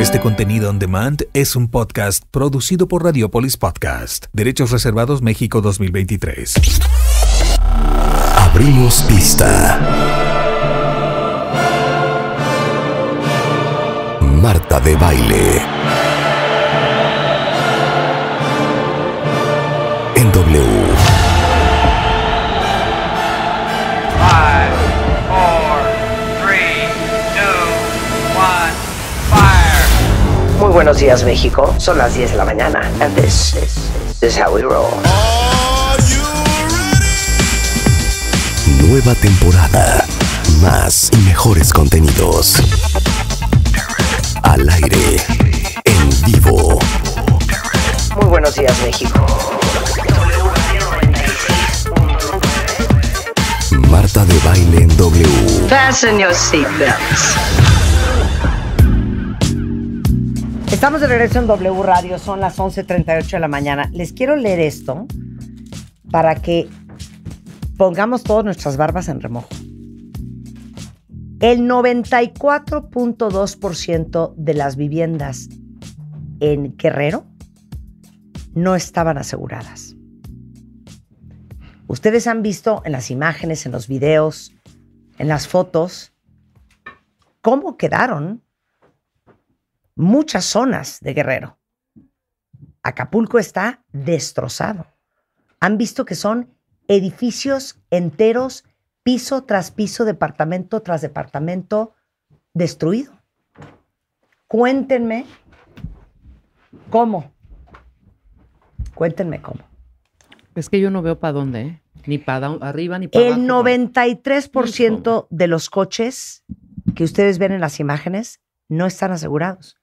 Este contenido on demand es un podcast producido por Radiopolis Podcast. Derechos reservados México 2023. Abrimos pista. Martha Debayle. En W. 5, 4, 3, 2, 1. Muy buenos días, México. Son las 10 de la mañana. And this is how we roll. Nueva temporada. Más y mejores contenidos. Al aire. En vivo. Muy buenos días, México. Martha Debayle en W. Fasten your seatbelts. Estamos de regreso en W Radio, son las 11:38 de la mañana. Les quiero leer esto para que pongamos todas nuestras barbas en remojo. El 94.2% de las viviendas en Guerrero no estaban aseguradas. Ustedes han visto en las imágenes, en los videos, en las fotos, cómo quedaron muchas zonas de Guerrero. Acapulco está destrozado. Han visto que son edificios enteros, piso tras piso, departamento tras departamento, destruido. Cuéntenme cómo. Cuéntenme cómo. Es que yo no veo para dónde, ¿eh? Ni para arriba ni para abajo. El 93% de los coches que ustedes ven en las imágenes no están asegurados.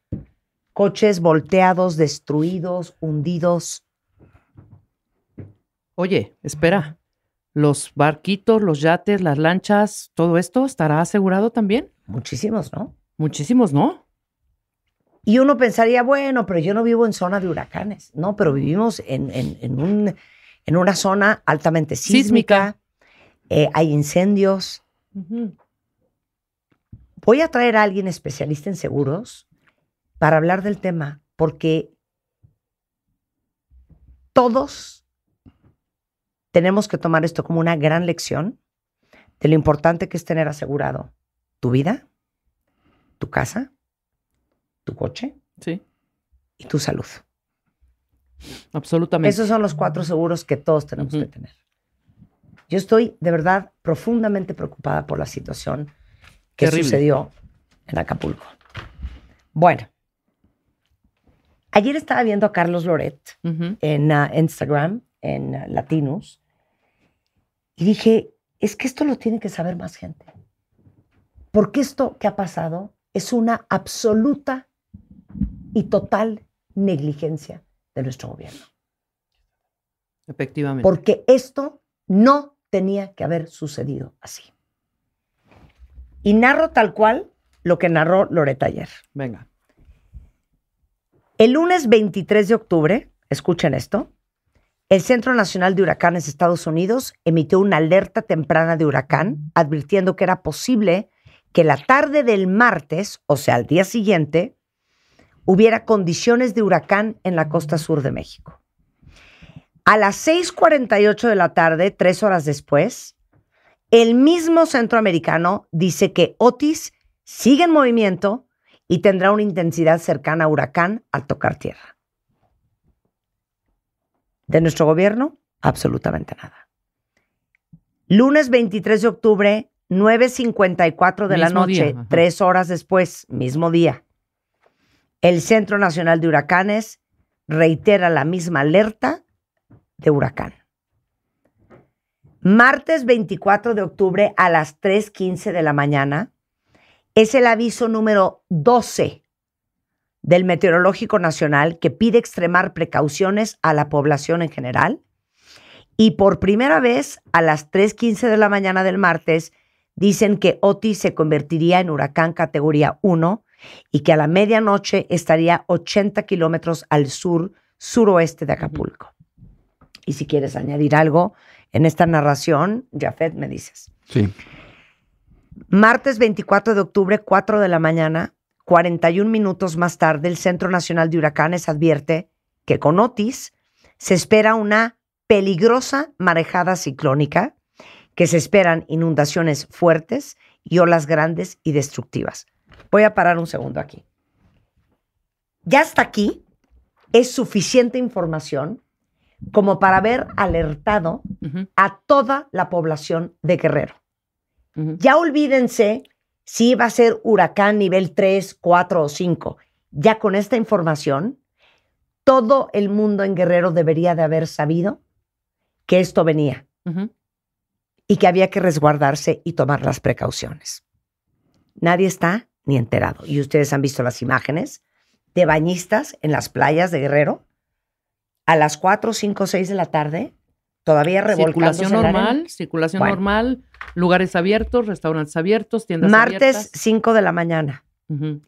Coches volteados, destruidos, hundidos. Oye, espera. ¿Los barquitos, los yates, las lanchas, todo esto estará asegurado también? Muchísimos, ¿no? Muchísimos, ¿no? Y uno pensaría, bueno, pero yo no vivo en zona de huracanes. No, pero vivimos en una zona altamente sísmica. Hay incendios. Uh-huh. Voy a traer a alguien especialista en seguros para hablar del tema, porque todos tenemos que tomar esto como una gran lección de lo importante que es tener asegurado tu vida, tu casa, tu coche, sí, y tu salud. Absolutamente. Esos son los 4 seguros que todos tenemos, uh-huh, que tener. Yo estoy de verdad profundamente preocupada por la situación que sucedió en Acapulco. Bueno. Ayer estaba viendo a Carlos Loret, uh-huh, en Instagram, en Latinus, y dije, es que esto lo tiene que saber más gente. Porque esto que ha pasado es una absoluta y total negligencia de nuestro gobierno. Efectivamente. Porque esto no tenía que haber sucedido así. Y narro tal cual lo que narró Loret ayer. Venga. El lunes 23 de octubre, escuchen esto, el Centro Nacional de Huracanes de Estados Unidos emitió una alerta temprana de huracán, advirtiendo que era posible que la tarde del martes, o sea, al día siguiente, hubiera condiciones de huracán en la costa sur de México. A las 6:48 de la tarde, 3 horas después, el mismo centroamericano dice que Otis sigue en movimiento y tendrá una intensidad cercana a huracán al tocar tierra. De nuestro gobierno, absolutamente nada. Lunes 23 de octubre, 9:54 de la noche, 3 horas después, mismo día. El Centro Nacional de Huracanes reitera la misma alerta de huracán. Martes 24 de octubre a las 3:15 de la mañana es el aviso número 12 del Meteorológico Nacional, que pide extremar precauciones a la población en general. Y por primera vez a las 3:15 de la mañana del martes dicen que Otis se convertiría en huracán categoría 1 y que a la medianoche estaría 80 kilómetros al suroeste de Acapulco. Y si quieres añadir algo en esta narración, Jafet, me dices. Sí. Martes 24 de octubre, 4 de la mañana, 41 minutos más tarde, el Centro Nacional de Huracanes advierte que con Otis se espera una peligrosa marejada ciclónica, que se esperan inundaciones fuertes y olas grandes y destructivas. Voy a parar un segundo aquí. Ya hasta aquí es suficiente información como para haber alertado a toda la población de Guerrero. Ya olvídense si va a ser huracán nivel 3, 4 o 5. Ya con esta información, todo el mundo en Guerrero debería de haber sabido que esto venía y que había que resguardarse y tomar las precauciones. Nadie está ni enterado. Y ustedes han visto las imágenes de bañistas en las playas de Guerrero a las 4, 5, 6 de la tarde, todavía revolcándose en la arena. Circulación normal, lugares abiertos, restaurantes abiertos, tiendas abiertas. Martes 5 de la mañana.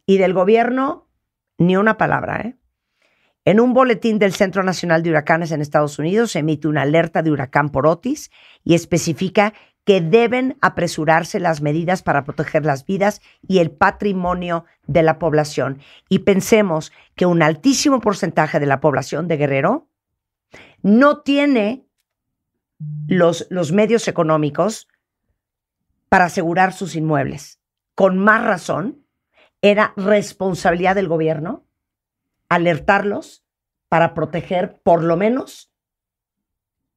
Y del gobierno, ni una palabra, ¿eh? En un boletín del Centro Nacional de Huracanes en Estados Unidos se emite una alerta de huracán por Otis y especifica que deben apresurarse las medidas para proteger las vidas y el patrimonio de la población. Y pensemos que un altísimo porcentaje de la población de Guerrero no tiene los medios económicos para asegurar sus inmuebles. Con más razón, era responsabilidad del gobierno alertarlos para proteger por lo menos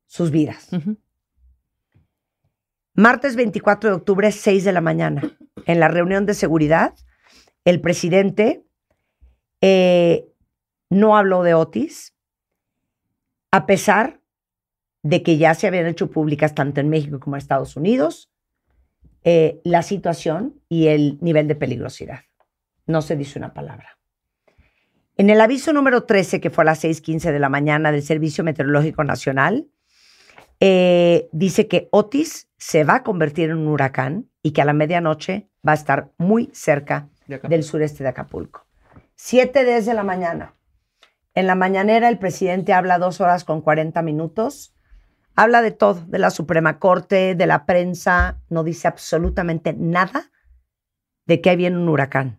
sus vidas. Martes 24 de octubre, 6 de la mañana, en la reunión de seguridad, el presidente no habló de Otis, a pesar de que ya se habían hecho públicas tanto en México como en Estados Unidos la situación y el nivel de peligrosidad. No se dice una palabra. En el aviso número 13, que fue a las 6:15 de la mañana del Servicio Meteorológico Nacional, dice que Otis se va a convertir en un huracán y que a la medianoche va a estar muy cerca del sureste de Acapulco. 7:10 de la mañana. En la mañanera el presidente habla 2 horas con 40 minutos. Habla de todo, de la Suprema Corte, de la prensa. No dice absolutamente nada de que ahí viene un huracán.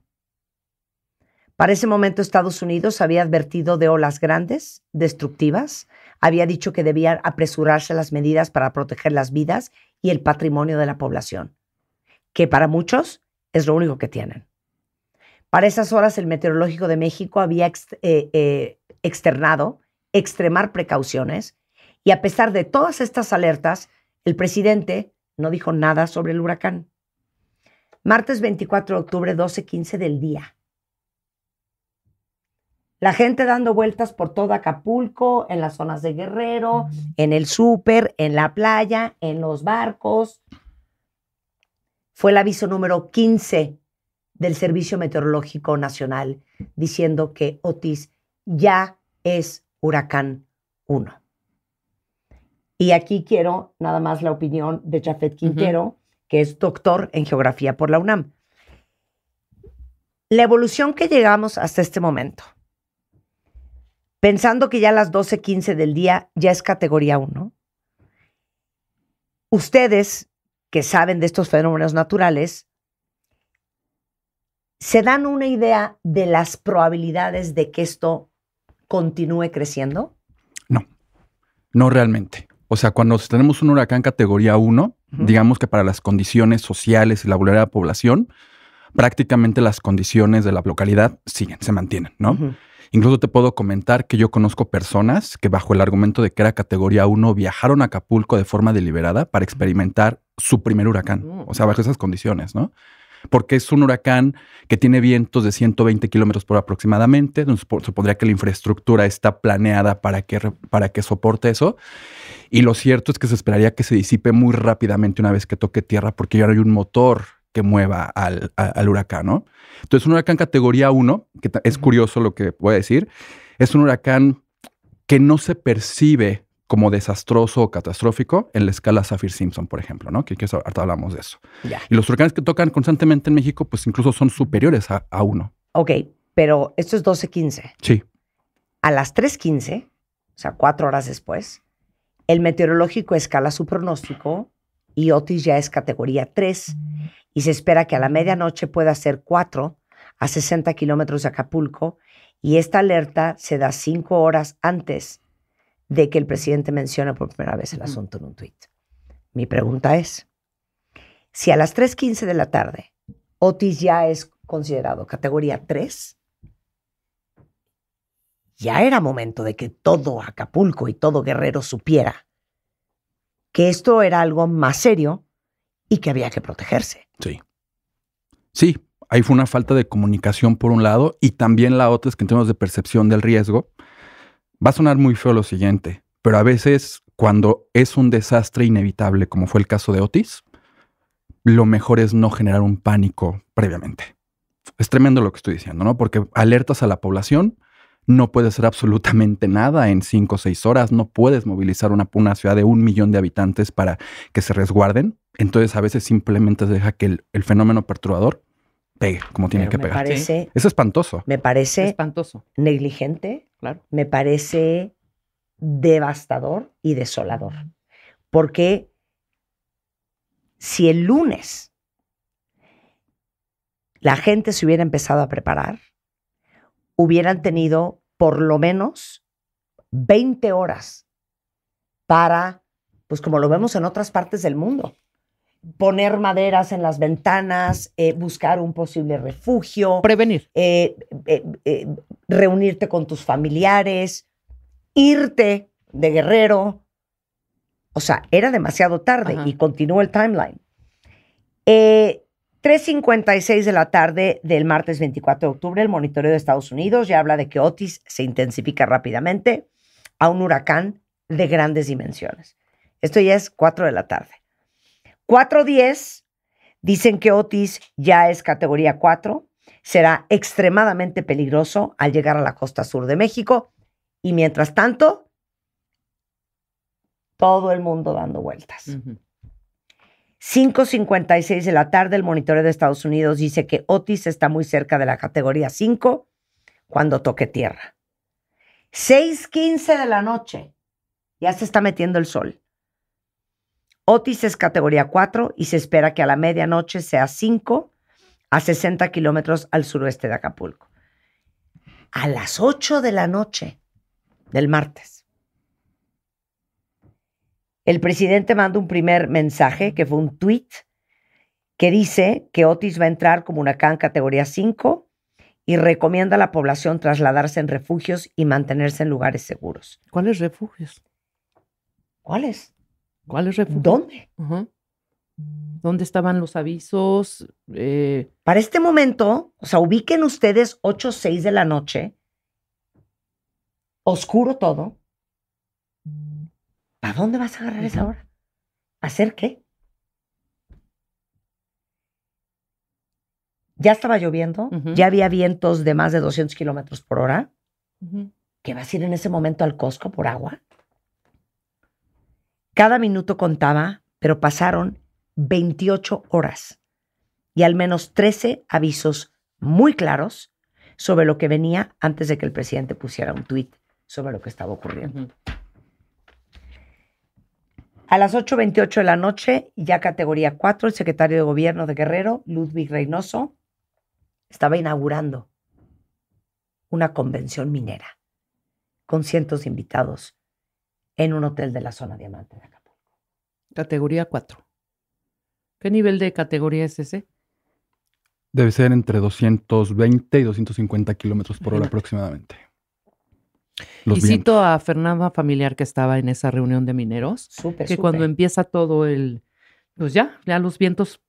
Para ese momento Estados Unidos había advertido de olas grandes, destructivas, había dicho que debían apresurarse las medidas para proteger las vidas y el patrimonio de la población, que para muchos es lo único que tienen. Para esas horas el meteorológico de México había externado extremar precauciones y a pesar de todas estas alertas, el presidente no dijo nada sobre el huracán. Martes 24 de octubre, 12:15 del día. La gente dando vueltas por todo Acapulco, en las zonas de Guerrero, en el súper, en la playa, en los barcos. Fue el aviso número 15 del Servicio Meteorológico Nacional, diciendo que Otis ya es huracán 1. Y aquí quiero nada más la opinión de Jafet Quintero, que es doctor en geografía por la UNAM. La evolución que llegamos hasta este momento, pensando que ya a las 12:15 del día ya es categoría 1. Ustedes, que saben de estos fenómenos naturales, ¿se dan una idea de las probabilidades de que esto continúe creciendo? No, no realmente. O sea, cuando tenemos un huracán categoría 1, digamos que para las condiciones sociales y la vulnerabilidad de la población, prácticamente las condiciones de la localidad siguen, se mantienen, ¿no? Incluso te puedo comentar que yo conozco personas que bajo el argumento de que era categoría 1 viajaron a Acapulco de forma deliberada para experimentar su primer huracán. O sea, bajo esas condiciones, ¿no? Porque es un huracán que tiene vientos de 120 kilómetros por hora aproximadamente. Supondría que la infraestructura está planeada para que soporte eso. Y lo cierto es que se esperaría que se disipe muy rápidamente una vez que toque tierra porque ya hay un motor que mueva al huracán, ¿no? Entonces, un huracán categoría 1, que es curioso lo que voy a decir, es un huracán que no se percibe como desastroso o catastrófico en la escala Saffir-Simpson, por ejemplo, ¿no? Que ahorita hablamos de eso. Ya. Y los huracanes que tocan constantemente en México, pues incluso son superiores a 1. Ok, pero esto es 12:15. Sí. A las 3:15, o sea, 4 horas después, el meteorológico escala su pronóstico y Otis ya es categoría 3. Y se espera que a la medianoche pueda ser 4, a 60 kilómetros de Acapulco, y esta alerta se da 5 horas antes de que el presidente mencione por primera vez el asunto en un tuit. Mi pregunta es, si a las 3:15 de la tarde Otis ya es considerado categoría 3, ya era momento de que todo Acapulco y todo Guerrero supiera que esto era algo más serio y que había que protegerse. Sí. Sí, ahí fue una falta de comunicación por un lado, y también la otra es que en términos de percepción del riesgo, va a sonar muy feo lo siguiente, pero a veces cuando es un desastre inevitable, como fue el caso de Otis, lo mejor es no generar un pánico previamente. Es tremendo lo que estoy diciendo, ¿no? Porque alertas a la población, no puedes hacer absolutamente nada en 5 o 6 horas, no puedes movilizar una ciudad de 1 millón de habitantes para que se resguarden. Entonces a veces simplemente se deja que el fenómeno perturbador pegue como tiene que pegar. Parece, es espantoso. Me parece espantoso, negligente, claro. Me parece devastador y desolador. Porque si el lunes la gente se hubiera empezado a preparar, hubieran tenido por lo menos 20 horas para, pues como lo vemos en otras partes del mundo, poner maderas en las ventanas, buscar un posible refugio. Prevenir. Reunirte con tus familiares, irte de Guerrero. O sea, era demasiado tarde. Ajá. Y continúa el timeline. 3:56 de la tarde del martes 24 de octubre, el monitoreo de Estados Unidos ya habla de que Otis se intensifica rápidamente a un huracán de grandes dimensiones. Esto ya es 4 de la tarde. 4:10, dicen que Otis ya es categoría 4, será extremadamente peligroso al llegar a la costa sur de México, y mientras tanto, todo el mundo dando vueltas. Uh-huh. 5:56 de la tarde, el monitoreo de Estados Unidos dice que Otis está muy cerca de la categoría 5 cuando toque tierra. 6:15 de la noche, ya se está metiendo el sol. Otis es categoría 4 y se espera que a la medianoche sea 5 a 60 kilómetros al suroeste de Acapulco. A las 8 de la noche del martes, el presidente manda un primer mensaje, que fue un tuit, que dice que Otis va a entrar como huracán categoría 5 y recomienda a la población trasladarse en refugios y mantenerse en lugares seguros. ¿Cuáles refugios? ¿Cuáles? ¿Cuál es refugio? ¿Dónde? Uh-huh. ¿Dónde estaban los avisos? Para este momento, o sea, ubiquen ustedes 8:06 de la noche, oscuro todo. ¿A dónde vas a agarrar esa hora? ¿Hacer qué? Ya estaba lloviendo, uh-huh. Ya había vientos de más de 200 kilómetros por hora. Uh-huh. ¿Qué vas a ir en ese momento al Costco por agua? Cada minuto contaba, pero pasaron 28 horas y al menos 13 avisos muy claros sobre lo que venía antes de que el presidente pusiera un tuit sobre lo que estaba ocurriendo. Uh-huh. A las 8:28 de la noche, ya categoría 4, el secretario de Gobierno de Guerrero, Ludwig Reynoso, estaba inaugurando una convención minera con cientos de invitados en un hotel de la zona Diamante de Acapulco. Categoría 4. ¿Qué nivel de categoría es ese? Debe ser entre 220 y 250 kilómetros por hora aproximadamente. Y cito a Fernanda Familiar, que estaba en esa reunión de mineros. Súper. Cuando empieza todo pues ya los vientos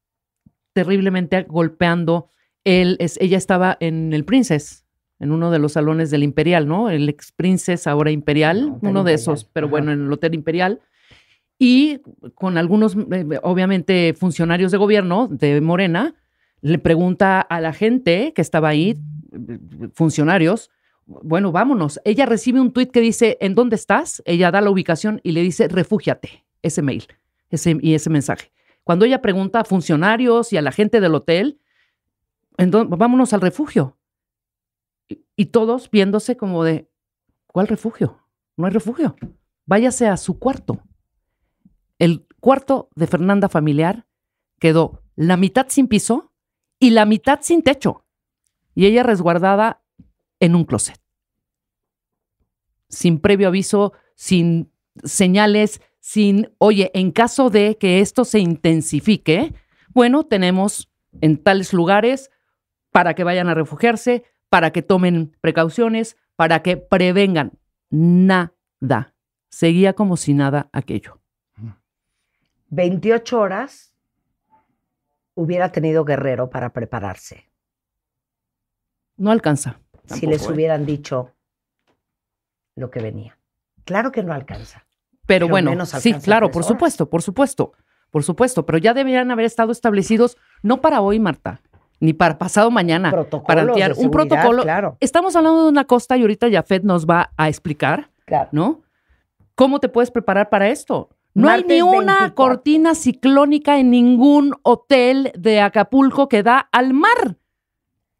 terriblemente golpeando. Ella estaba en el Princesa, en uno de los salones del Imperial, ¿no? El ex Princesa, ahora Imperial, uno de esos, pero ajá. Bueno, en el Hotel Imperial. Y con algunos, obviamente, funcionarios de gobierno de Morena, le pregunta a la gente que estaba ahí, funcionarios, bueno, vámonos. Ella recibe un tuit que dice, ¿en dónde estás? Ella da la ubicación y le dice, refúgiate, ese mail y ese mensaje. Cuando ella pregunta a funcionarios y a la gente del hotel, vámonos al refugio. Y todos viéndose como de, ¿cuál refugio? No hay refugio. Váyase a su cuarto. El cuarto de Fernanda Familiar quedó la mitad sin piso y la mitad sin techo. y ella resguardada en un closet. Sin previo aviso, sin señales, sin, oye, en caso de que esto se intensifique, bueno, tenemos en tales lugares para que vayan a refugiarse, para que tomen precauciones, para que prevengan. Nada. Seguía como si nada aquello. 28 horas hubiera tenido Guerrero para prepararse. No alcanza. Si tampoco, les hubieran dicho lo que venía. Claro que no alcanza. Pero bueno, alcanza, sí, claro, por supuesto, por supuesto, por supuesto. Pero ya deberían haber estado establecidos, no para hoy, Marta, ni para pasado mañana. Protocolos de seguridad, un protocolo. Claro. Estamos hablando de una costa y ahorita Jafet nos va a explicar, claro, ¿no? ¿Cómo te puedes preparar para esto? No hay ni una cortina ciclónica en ningún hotel de Acapulco que da al mar,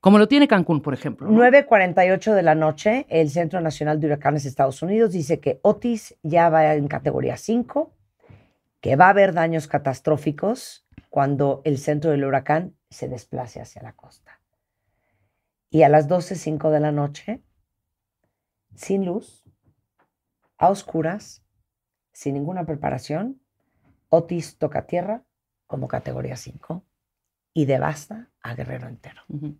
como lo tiene Cancún, por ejemplo, ¿no? 9:48 de la noche, el Centro Nacional de Huracanes de Estados Unidos dice que Otis ya va en categoría 5, que va a haber daños catastróficos cuando el centro del huracán se desplace hacia la costa. Y a las 12:05 de la noche, sin luz, a oscuras, sin ninguna preparación, Otis toca tierra como categoría 5 y devasta a Guerrero entero. Uh-huh.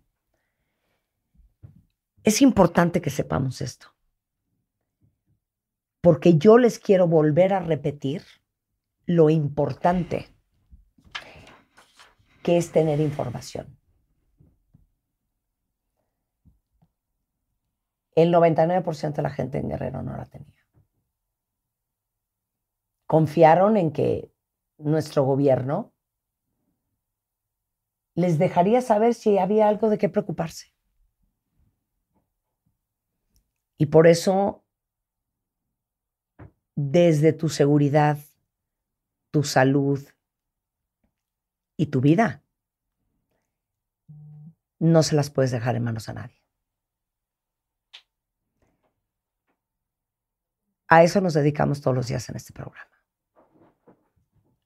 Es importante que sepamos esto, porque yo les quiero volver a repetir lo importante que es tener información. El 99% de la gente en Guerrero no la tenía. Confiaron en que nuestro gobierno les dejaría saber si había algo de qué preocuparse. Y por eso, desde tu seguridad, tu salud y tu vida, no se las puedes dejar en manos a nadie. A eso nos dedicamos todos los días en este programa.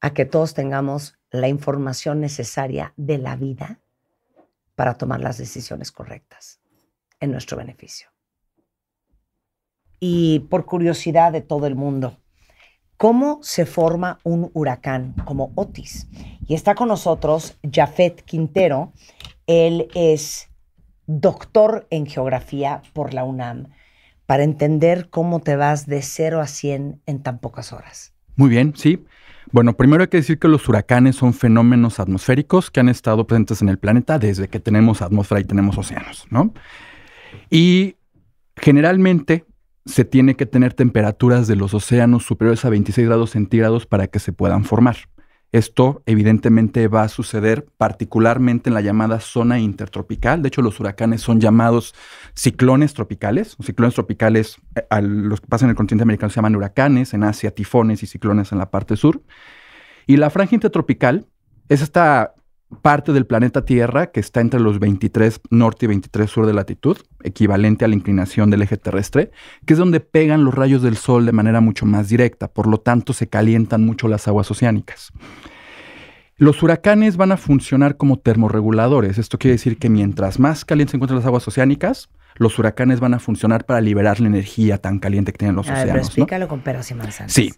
A que todos tengamos la información necesaria de la vida para tomar las decisiones correctas en nuestro beneficio. Y por curiosidad de todo el mundo, ¿cómo se forma un huracán como Otis? Y está con nosotros Jafet Quintero. Él es doctor en geografía por la UNAM, para entender cómo te vas de 0 a 100 en tan pocas horas. Muy bien, sí. Bueno, primero hay que decir que los huracanes son fenómenos atmosféricos que han estado presentes en el planeta desde que tenemos atmósfera y tenemos océanos, ¿no? Y generalmente se tiene que tener temperaturas de los océanos superiores a 26 grados centígrados para que se puedan formar. Esto evidentemente va a suceder particularmente en la llamada zona intertropical. De hecho, los huracanes son llamados ciclones tropicales. Los ciclones tropicales, a los que pasan en el continente americano, se llaman huracanes; en Asia, tifones; y ciclones en la parte sur. Y la franja intertropical es esta parte del planeta Tierra que está entre los 23 norte y 23 sur de latitud, equivalente a la inclinación del eje terrestre, que es donde pegan los rayos del sol de manera mucho más directa. Por lo tanto, se calientan mucho las aguas oceánicas. Los huracanes van a funcionar como termorreguladores. Esto quiere decir que mientras más caliente se encuentran las aguas oceánicas, los huracanes van a funcionar para liberar la energía tan caliente que tienen los océanos. Pero explícalo, ¿no?, con peras y manzanas. Sí.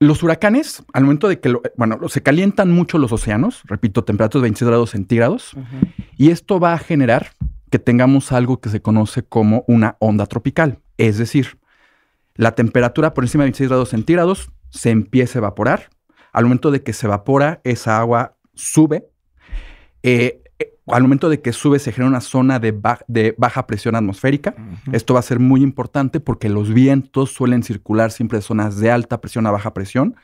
Los huracanes, al momento de que, se calientan mucho los océanos, repito, temperaturas de 26 grados centígrados, uh-huh, y esto va a generar que tengamos algo que se conoce como una onda tropical. Es decir, la temperatura por encima de 26 grados centígrados se empieza a evaporar. Al momento de que se evapora, esa agua sube. Al momento de que sube, se genera una zona de baja presión atmosférica. Uh-huh. Esto va a ser muy importante porque los vientos suelen circular siempre de zonas de alta presión a baja presión.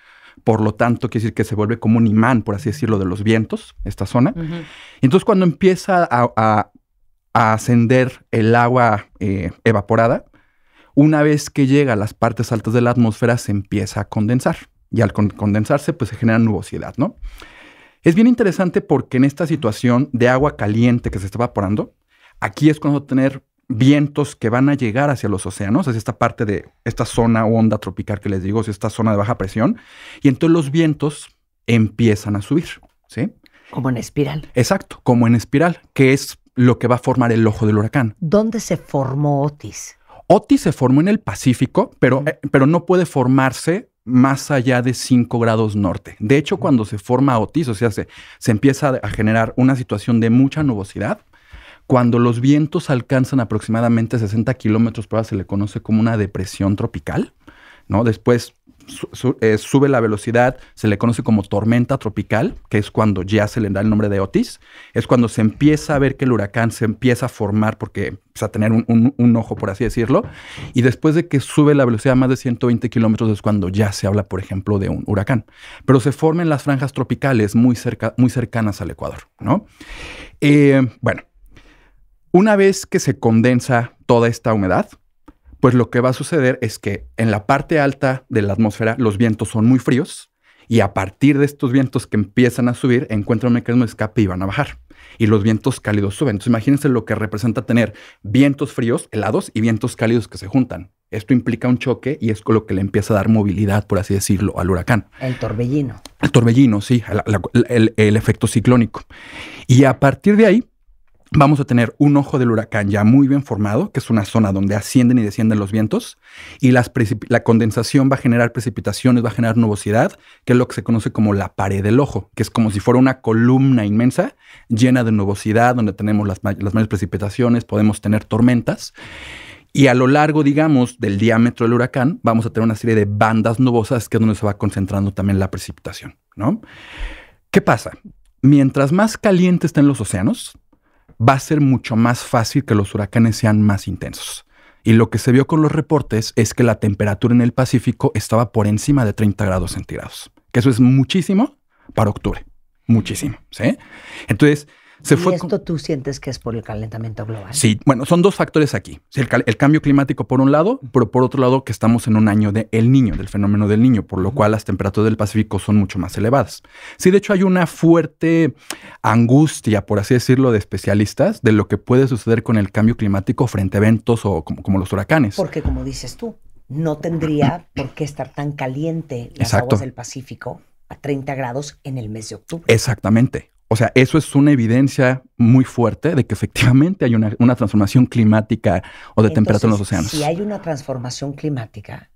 Por lo tanto, quiere decir que se vuelve como un imán, por así decirlo, de los vientos, esta zona. Uh-huh. Entonces, cuando empieza a ascender el agua evaporada, una vez que llega a las partes altas de la atmósfera, se empieza a condensar. Y al condensarse, pues se genera nubosidad, ¿no? Es bien interesante porque en esta situación de agua caliente que se está evaporando, aquí es cuando tener vientos que van a llegar hacia los océanos, hacia esta parte de esta zona o onda tropical que les digo, es esta zona de baja presión, y entonces los vientos empiezan a subir, ¿sí? Como en espiral. Exacto, como en espiral, que es lo que va a formar el ojo del huracán. ¿Dónde se formó Otis? Otis se formó en el Pacífico, pero no puede formarse más allá de 5 grados norte. De hecho, cuando se forma Otis, o sea, se empieza a generar una situación de mucha nubosidad. Cuando los vientos alcanzan aproximadamente 60 kilómetros por hora, se le conoce como una depresión tropical, ¿no? Después sube la velocidad, se le conoce como tormenta tropical, que es cuando ya se le da el nombre de Otis. Es cuando se empieza a ver que el huracán se empieza a formar porque empieza a tener un ojo, por así decirlo. Y después de que sube la velocidad a más de 120 kilómetros es cuando ya se habla, por ejemplo, de un huracán. Pero se forman las franjas tropicales muy cercanas al Ecuador, ¿no? Bueno, una vez que se condensa toda esta humedad, pues lo que va a suceder es que en la parte alta de la atmósfera los vientos son muy fríos y a partir de estos vientos que empiezan a subir encuentran un mecanismo de escape y van a bajar. Y los vientos cálidos suben. Entonces imagínense lo que representa tener vientos fríos, helados y vientos cálidos que se juntan. Esto implica un choque y es lo que le empieza a dar movilidad, por así decirlo, al huracán. El torbellino. El torbellino, sí, el efecto ciclónico. Y a partir de ahí vamos a tener un ojo del huracán ya muy bien formado, que es una zona donde ascienden y descienden los vientos, y la condensación va a generar precipitaciones, va a generar nubosidad, que es lo que se conoce como la pared del ojo, que es como si fuera una columna inmensa llena de nubosidad, donde tenemos las mayores precipitaciones, podemos tener tormentas. Y a lo largo, digamos, del diámetro del huracán, vamos a tener una serie de bandas nubosas, que es donde se va concentrando también la precipitación, ¿no? ¿Qué pasa? Mientras más caliente estén los océanos, va a ser mucho más fácil que los huracanes sean más intensos. Y lo que se vio con los reportes es que la temperatura en el Pacífico estaba por encima de 30 grados centígrados, que eso es muchísimo para octubre. Muchísimo, ¿sí? Entonces, se fue... ¿Y esto tú sientes que es por el calentamiento global? Sí, bueno, son dos factores aquí. El cambio climático por un lado, pero por otro lado que estamos en un año de El Niño, del fenómeno del Niño, por lo cual las temperaturas del Pacífico son mucho más elevadas. Sí, de hecho hay una fuerte angustia, por así decirlo, de especialistas de lo que puede suceder con el cambio climático frente a eventos o como los huracanes. Porque como dices tú, no tendría por qué estar tan caliente las aguas del Pacífico a 30 grados en el mes de octubre. Exactamente. O sea, eso es una evidencia muy fuerte de que efectivamente hay una transformación climática o de temperatura en los océanos. Si hay una transformación climática,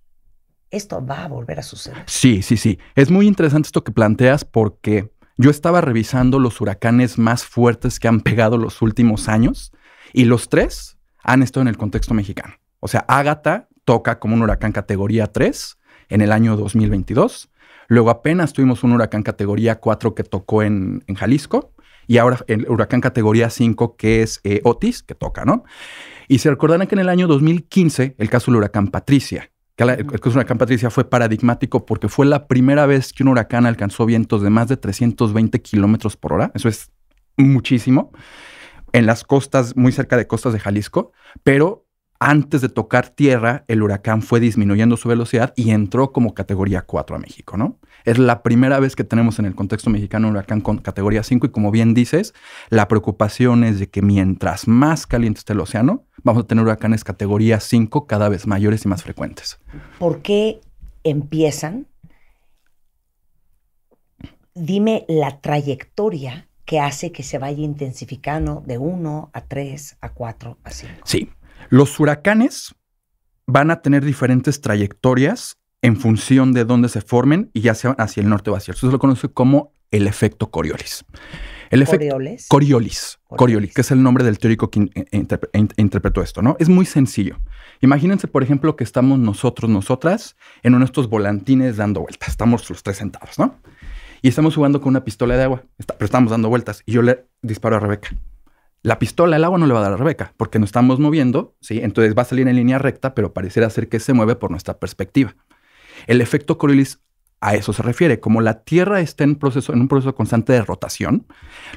esto va a volver a suceder. Sí, sí, sí. Es muy interesante esto que planteas porque yo estaba revisando los huracanes más fuertes que han pegado los últimos años y los tres han estado en el contexto mexicano. O sea, Ágata toca como un huracán categoría 3 en el año 2022. Luego apenas tuvimos un huracán categoría 4 que tocó en Jalisco y ahora el huracán categoría 5 que es Otis, que toca, ¿no? Y se recordarán que en el año 2015 el caso del huracán Patricia, el huracán Patricia fue paradigmático porque fue la primera vez que un huracán alcanzó vientos de más de 320 kilómetros por hora. Eso es muchísimo. En las costas, muy cerca de costas de Jalisco, pero antes de tocar tierra, el huracán fue disminuyendo su velocidad y entró como categoría 4 a México, ¿no? Es la primera vez que tenemos en el contexto mexicano un huracán con categoría 5 y como bien dices, la preocupación es de que mientras más caliente esté el océano, vamos a tener huracanes categoría 5 cada vez mayores y más frecuentes. ¿Por qué empiezan? Dime la trayectoria que hace que se vaya intensificando de 1 a 3 a 4 a 5. Sí. Los huracanes van a tener diferentes trayectorias en función de dónde se formen y ya sea hacia el norte o hacia el sur. Eso se lo conoce como el efecto Coriolis. Coriolis, que es el nombre del teórico que interpretó esto, ¿no? Es muy sencillo. Imagínense, por ejemplo, que estamos nosotras, en uno de estos volantines dando vueltas. Estamos los tres sentados, ¿no? Y estamos jugando con una pistola de agua, pero estamos dando vueltas y yo le disparo a Rebeca. La pistola, el agua no le va a dar a Rebeca porque nos estamos moviendo, ¿sí? Entonces va a salir en línea recta, pero pareciera ser que se mueve por nuestra perspectiva. El efecto Coriolis a eso se refiere. Como la Tierra está en un proceso constante de rotación,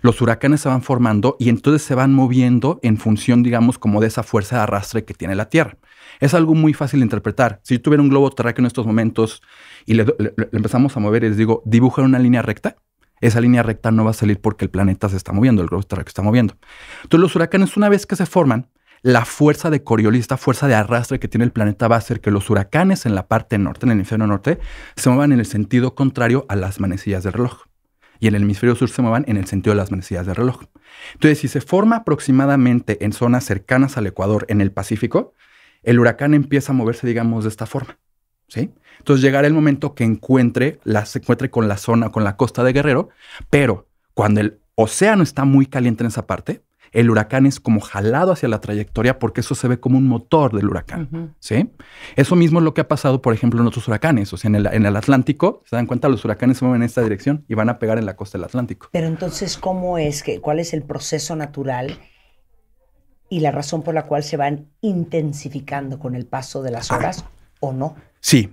los huracanes se van formando y entonces se van moviendo en función, digamos, como de esa fuerza de arrastre que tiene la Tierra. Es algo muy fácil de interpretar. Si yo tuviera un globo terráqueo en estos momentos y le empezamos a mover y les digo, dibuja una línea recta, esa línea recta no va a salir porque el planeta se está moviendo, el globo terráqueo está moviendo. Entonces los huracanes, una vez que se forman, la fuerza de Coriolis, esta fuerza de arrastre que tiene el planeta, va a hacer que los huracanes en la parte norte, en el hemisferio norte, se muevan en el sentido contrario a las manecillas del reloj. y en el hemisferio sur se muevan en el sentido de las manecillas del reloj. Entonces, si se forma aproximadamente en zonas cercanas al Ecuador, en el Pacífico, el huracán empieza a moverse, digamos, de esta forma, ¿sí? Entonces llegará el momento que se encuentre con la zona, con la costa de Guerrero, pero cuando el océano está muy caliente en esa parte, el huracán es como jalado hacia la trayectoria porque eso se ve como un motor del huracán, ¿sí? Eso mismo es lo que ha pasado, por ejemplo, en otros huracanes. O sea, en el Atlántico, se dan cuenta, los huracanes se mueven en esta dirección y van a pegar en la costa del Atlántico. Pero entonces, ¿cuál es el proceso natural y la razón por la cual se van intensificando con el paso de las horas o no? Sí.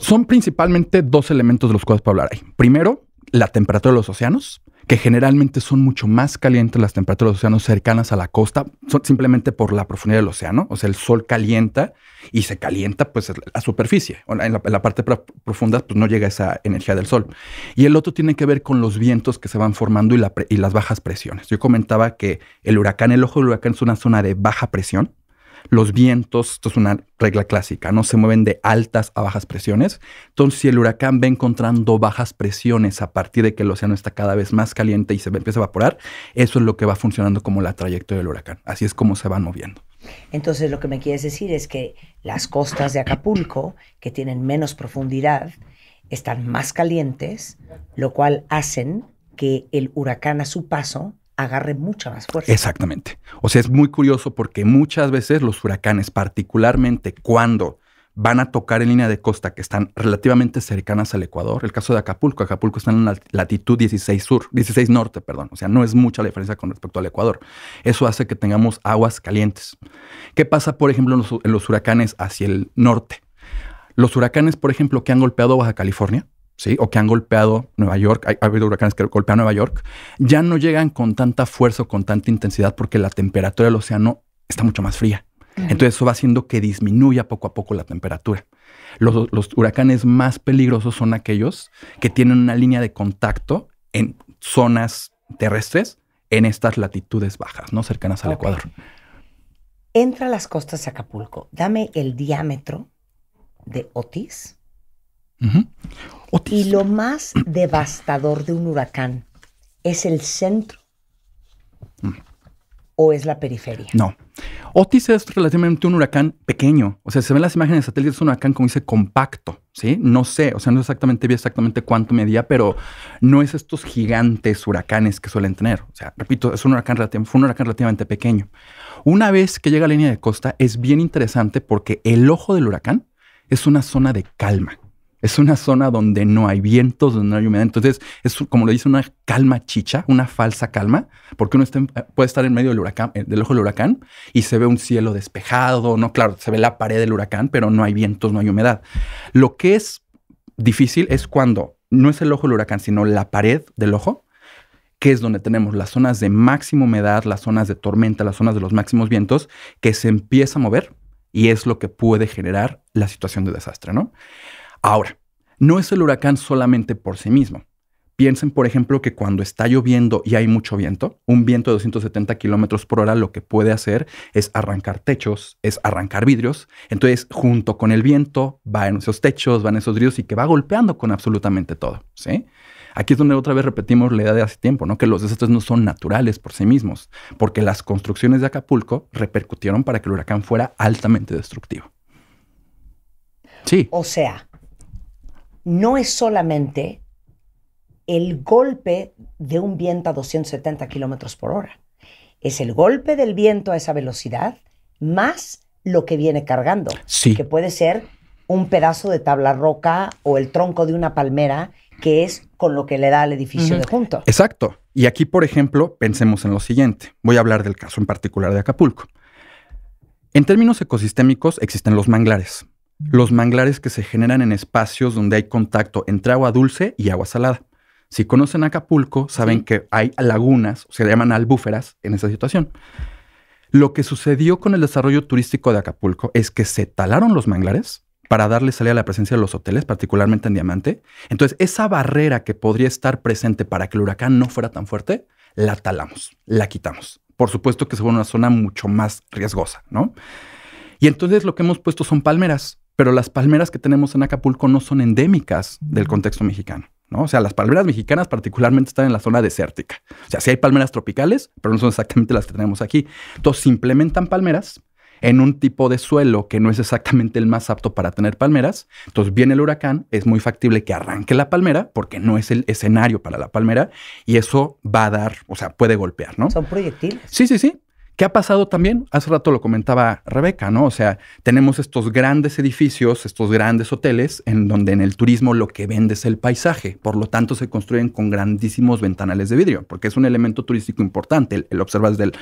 Son principalmente dos elementos de los cuales puedo hablar ahí. Primero, la temperatura de los océanos, que generalmente son mucho más calientes las temperaturas de los océanos cercanas a la costa, son simplemente por la profundidad del océano. O sea, el sol calienta y se calienta pues la superficie. En la parte profunda pues no llega esa energía del sol. Y el otro tiene que ver con los vientos que se van formando y las bajas presiones. Yo comentaba que el ojo del huracán es una zona de baja presión. Los vientos, esto es una regla clásica, ¿no? Se mueven de altas a bajas presiones. Entonces, si el huracán va encontrando bajas presiones a partir de que el océano está cada vez más caliente y se empieza a evaporar, eso es lo que va funcionando como la trayectoria del huracán. Así es como se van moviendo. Entonces, lo que me quieres decir es que las costas de Acapulco, que tienen menos profundidad, están más calientes, lo cual hacen que el huracán a su paso agarre mucha más fuerza. Exactamente. O sea, es muy curioso porque muchas veces los huracanes, particularmente cuando van a tocar en línea de costa que están relativamente cercanas al Ecuador, el caso de Acapulco, está en la latitud 16 norte, o sea, no es mucha la diferencia con respecto al Ecuador. Eso hace que tengamos aguas calientes. ¿Qué pasa, por ejemplo, en los huracanes hacia el norte? Los huracanes, por ejemplo, que han golpeado Baja California, ¿sí? O que han golpeado Nueva York, ha habido huracanes que golpean Nueva York, ya no llegan con tanta fuerza o con tanta intensidad porque la temperatura del océano está mucho más fría. Entonces eso va haciendo que disminuya poco a poco la temperatura. Los huracanes más peligrosos son aquellos que tienen una línea de contacto en zonas terrestres en estas latitudes bajas, ¿no? Cercanas al Ecuador. Entra a las costas de Acapulco. Dame el diámetro de Otis. Y lo más devastador de un huracán, ¿es el centro o es la periferia? No. Otis es relativamente un huracán pequeño. O sea, se ven las imágenes de satélites, es un huracán, como dice, compacto, ¿sí? No sé, o sea, no exactamente vi exactamente cuánto medía, pero no es estos gigantes huracanes que suelen tener. O sea, repito, fue un huracán relativamente pequeño. Una vez que llega a la línea de costa, es bien interesante porque el ojo del huracán es una zona de calma. Es una zona donde no hay vientos, donde no hay humedad. Entonces, es como lo dice, una calma chicha, una falsa calma, porque uno puede estar en medio del ojo del huracán y se ve un cielo despejado, ¿no? Claro, se ve la pared del huracán, pero no hay vientos, no hay humedad. Lo que es difícil es cuando no es el ojo del huracán, sino la pared del ojo, que es donde tenemos las zonas de máxima humedad, las zonas de tormenta, las zonas de los máximos vientos, que se empieza a mover y es lo que puede generar la situación de desastre, ¿no? Ahora, no es el huracán solamente por sí mismo. Piensen, por ejemplo, que cuando está lloviendo y hay mucho viento, un viento de 270 kilómetros por hora lo que puede hacer es arrancar techos, es arrancar vidrios. Entonces, junto con el viento, van esos techos, van esos vidrios y que va golpeando con absolutamente todo, ¿sí? Aquí es donde otra vez repetimos la idea de hace tiempo, ¿no? Que los desastres no son naturales por sí mismos, porque las construcciones de Acapulco repercutieron para que el huracán fuera altamente destructivo. Sí. O sea, no es solamente el golpe de un viento a 270 kilómetros por hora. Es el golpe del viento a esa velocidad más lo que viene cargando. Sí. Que puede ser un pedazo de tabla roca o el tronco de una palmera, que es con lo que le da al edificio de junto. Exacto. Y aquí, por ejemplo, pensemos en lo siguiente. Voy a hablar del caso en particular de Acapulco. En términos ecosistémicos existen los manglares. Los manglares que se generan en espacios donde hay contacto entre agua dulce y agua salada. Si conocen Acapulco, saben que hay lagunas, se llaman albúferas en esa situación. Lo que sucedió con el desarrollo turístico de Acapulco es que se talaron los manglares para darle salida a la presencia de los hoteles, particularmente en Diamante. Entonces, esa barrera que podría estar presente para que el huracán no fuera tan fuerte, la talamos, la quitamos. Por supuesto que se fue una zona mucho más riesgosa, ¿no? Y entonces lo que hemos puesto son palmeras. Pero las palmeras que tenemos en Acapulco no son endémicas del contexto mexicano. ¿no? O sea, las palmeras mexicanas particularmente están en la zona desértica. O sea, sí hay palmeras tropicales, pero no son exactamente las que tenemos aquí. Entonces, se implementan palmeras en un tipo de suelo que no es exactamente el más apto para tener palmeras. Entonces viene el huracán, es muy factible que arranque la palmera porque no es el escenario para la palmera y eso va a dar, o sea, puede golpear, ¿no? Son proyectiles. Sí, sí, sí. ¿Qué ha pasado también? Hace rato lo comentaba Rebeca, ¿no? O sea, tenemos estos grandes edificios, estos grandes hoteles, en donde en el turismo lo que vende es el paisaje. Por lo tanto, se construyen con grandísimos ventanales de vidrio, porque es un elemento turístico importante, el observar desde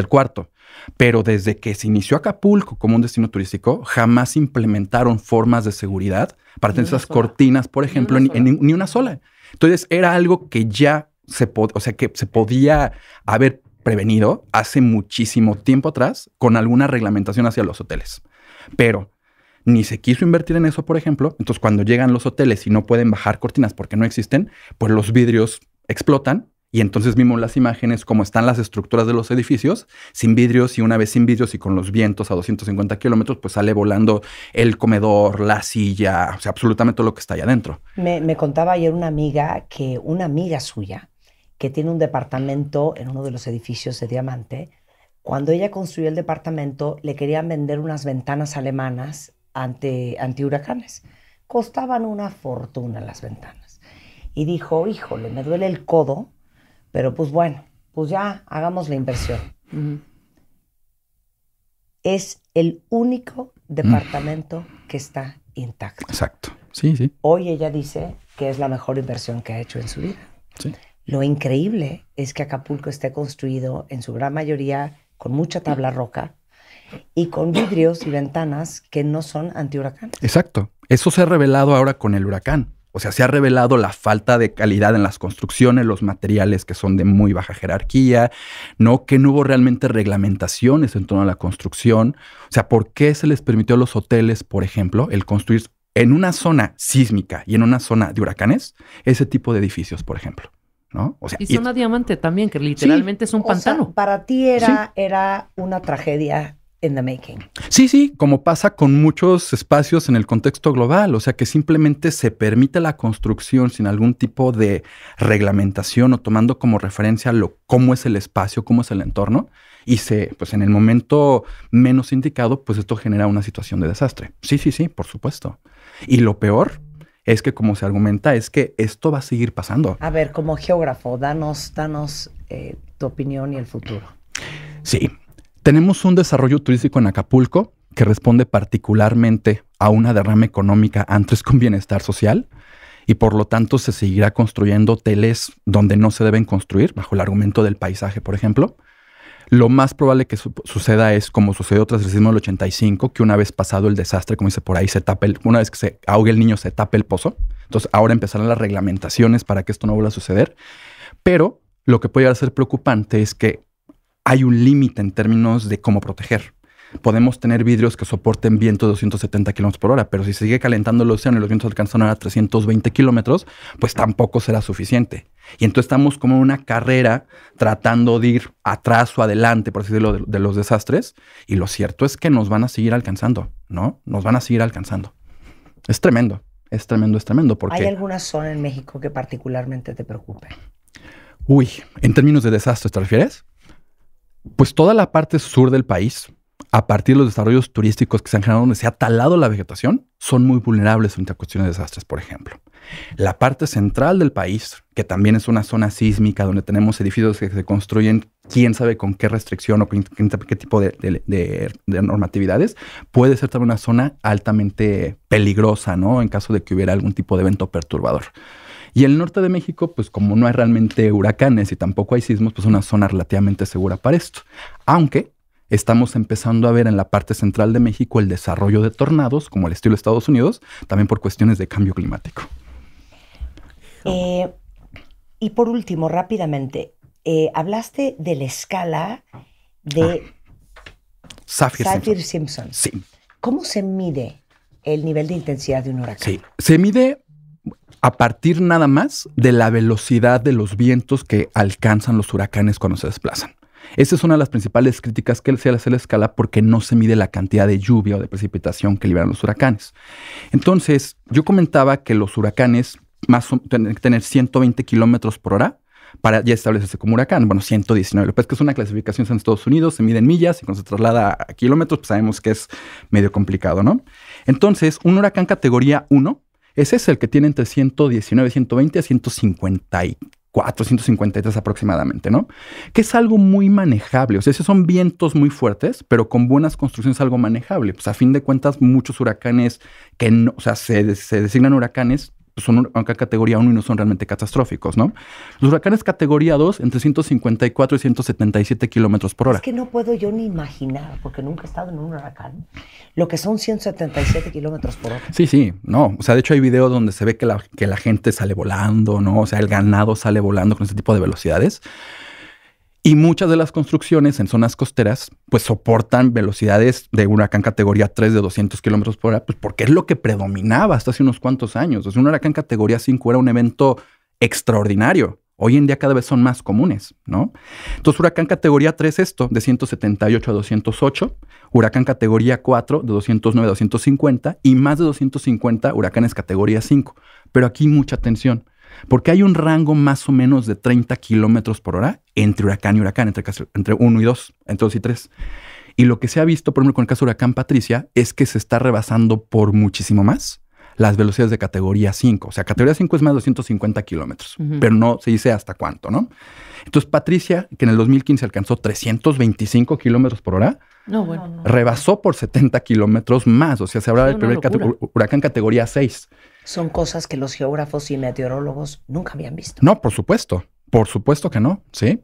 el cuarto. Pero desde que se inició Acapulco como un destino turístico, jamás implementaron formas de seguridad para tener esas cortinas, por ejemplo, ni una sola. Entonces, era algo que ya se podía haber prevenido hace muchísimo tiempo atrás con alguna reglamentación hacia los hoteles. Pero ni se quiso invertir en eso, por ejemplo. Entonces, cuando llegan los hoteles y no pueden bajar cortinas porque no existen, pues los vidrios explotan. Y entonces vimos las imágenes como están las estructuras de los edificios sin vidrios, y una vez sin vidrios y con los vientos a 250 kilómetros, pues sale volando el comedor, la silla, o sea, absolutamente todo lo que está allá adentro. Me contaba ayer una amiga que una amiga suya que tiene un departamento en uno de los edificios de Diamante. Cuando ella construyó el departamento, le querían vender unas ventanas alemanas antihuracanes. Costaban una fortuna las ventanas. Y dijo, híjole, me duele el codo, pero pues bueno, pues ya hagamos la inversión. Uh-huh. Es el único departamento que está intacto. Exacto, sí, sí. Hoy ella dice que es la mejor inversión que ha hecho en su vida. Sí. Lo increíble es que Acapulco esté construido en su gran mayoría con mucha tabla roca y con vidrios y ventanas que no son antihuracanes. Exacto. Eso se ha revelado ahora con el huracán. O sea, se ha revelado la falta de calidad en las construcciones, los materiales que son de muy baja jerarquía, ¿no? Que no hubo realmente reglamentaciones en torno a la construcción. O sea, ¿por qué se les permitió a los hoteles, por ejemplo, el construir en una zona sísmica y en una zona de huracanes ese tipo de edificios, por ejemplo? ¿No? O sea, y zona Diamante también, que literalmente sí, es un pantano. O sea, para ti era una tragedia in the making. Sí, sí, como pasa con muchos espacios en el contexto global. O sea, que simplemente se permite la construcción sin algún tipo de reglamentación o tomando como referencia cómo es el espacio, cómo es el entorno. Y pues en el momento menos indicado, pues esto genera una situación de desastre. Sí, sí, sí, por supuesto. Y lo peor es que, como se argumenta, es que esto va a seguir pasando. A ver, como geógrafo, danos tu opinión y el futuro. Sí. Tenemos un desarrollo turístico en Acapulco que responde particularmente a una derrama económica antes con bienestar social, y por lo tanto se seguirá construyendo hoteles donde no se deben construir, bajo el argumento del paisaje, por ejemplo. Lo más probable que suceda es, como sucedió tras el sismo del 85, que una vez pasado el desastre, como dice por ahí, una vez que se ahogue el niño, se tapa el pozo. Entonces ahora empezarán las reglamentaciones para que esto no vuelva a suceder. Pero lo que puede llegar a ser preocupante es que hay un límite en términos de cómo proteger. Podemos tener vidrios que soporten viento de 270 kilómetros por hora, pero si sigue calentando el océano y los vientos alcanzan a 320 kilómetros, pues tampoco será suficiente. Y entonces estamos como en una carrera tratando de ir atrás o adelante, por así decirlo, de los desastres. Y lo cierto es que nos van a seguir alcanzando, ¿no? Nos van a seguir alcanzando. Es tremendo, es tremendo, es tremendo. Porque ¿hay alguna zona en México que particularmente te preocupe? Uy, en términos de desastres, ¿te refieres? Pues toda la parte sur del país, a partir de los desarrollos turísticos que se han generado donde se ha talado la vegetación, son muy vulnerables frente a cuestiones de desastres, por ejemplo. La parte central del país, que también es una zona sísmica donde tenemos edificios que se construyen, quién sabe con qué restricción o qué tipo de normatividades, puede ser también una zona altamente peligrosa, ¿no? En caso de que hubiera algún tipo de evento perturbador. Y el norte de México, pues como no hay realmente huracanes y tampoco hay sismos, pues es una zona relativamente segura para esto. Aunque estamos empezando a ver en la parte central de México el desarrollo de tornados, como el estilo de Estados Unidos, también por cuestiones de cambio climático. Y por último, rápidamente, hablaste de la escala de Saffir-Simpson. Sí. ¿Cómo se mide el nivel de intensidad de un huracán? Sí, se mide a partir nada más de la velocidad de los vientos que alcanzan los huracanes cuando se desplazan. Esa es una de las principales críticas que se le hace a la escala, porque no se mide la cantidad de lluvia o de precipitación que liberan los huracanes. Entonces, yo comentaba que los huracanes más tener 120 kilómetros por hora para ya establecerse como huracán. Bueno, 119. Lo que pasa es que es una clasificación en Estados Unidos, se mide en millas y cuando se traslada a kilómetros, pues sabemos que es medio complicado, ¿no? Entonces, un huracán categoría 1, ese es el que tiene entre 119, 120 a 154, 153 aproximadamente, ¿no? Que es algo muy manejable. O sea, esos son vientos muy fuertes, pero con buenas construcciones algo manejable. Pues a fin de cuentas, muchos huracanes que no, o sea, se designan huracanes, son huracán categoría 1 y no son realmente catastróficos, ¿no? Los huracanes categoría 2 entre 154 y 177 kilómetros por hora. Es que no puedo yo ni imaginar, porque nunca he estado en un huracán, lo que son 177 kilómetros por hora. Sí, sí, no. O sea, de hecho hay videos donde se ve que la gente sale volando, ¿no? O sea, el ganado sale volando con ese tipo de velocidades. Y muchas de las construcciones en zonas costeras, pues soportan velocidades de huracán categoría 3 de 200 kilómetros por hora, pues porque es lo que predominaba hasta hace unos cuantos años. O sea, un huracán categoría 5 era un evento extraordinario. Hoy en día cada vez son más comunes, ¿no? Entonces, huracán categoría 3, esto, de 178 a 208. Huracán categoría 4, de 209 a 250. Y más de 250 huracanes categoría 5. Pero aquí mucha atención, porque hay un rango más o menos de 30 kilómetros por hora entre huracán y huracán, entre 1 y 2, entre 2 y 3. Y lo que se ha visto, por ejemplo, con el caso de huracán Patricia, es que se está rebasando por muchísimo más las velocidades de categoría 5. O sea, categoría 5 es más de 250 kilómetros, pero no se dice hasta cuánto, ¿no? Entonces, Patricia, que en el 2015 alcanzó 325 kilómetros por hora, no, bueno, rebasó por 70 kilómetros más. O sea, se hablaba del primer huracán categoría 6. Son cosas que los geógrafos y meteorólogos nunca habían visto. No, por supuesto que no, ¿sí?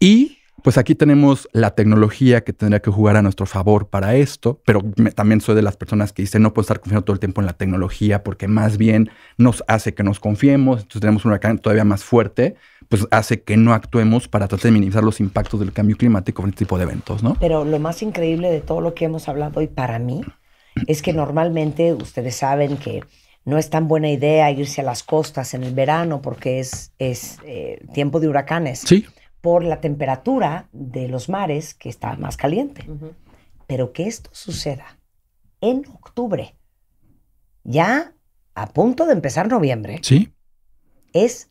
Y pues aquí tenemos la tecnología que tendría que jugar a nuestro favor para esto, pero también soy de las personas que dicen no puedo estar confiando todo el tiempo en la tecnología porque más bien nos hace que nos confiemos, entonces tenemos un huracán todavía más fuerte, pues hace que no actuemos para tratar de minimizar los impactos del cambio climático en este tipo de eventos, ¿no? Pero lo más increíble de todo lo que hemos hablado hoy para mí es que normalmente ustedes saben que no es tan buena idea irse a las costas en el verano porque es tiempo de huracanes. Sí. Por la temperatura de los mares que está más caliente. Pero que esto suceda en octubre, ya a punto de empezar noviembre, sí, es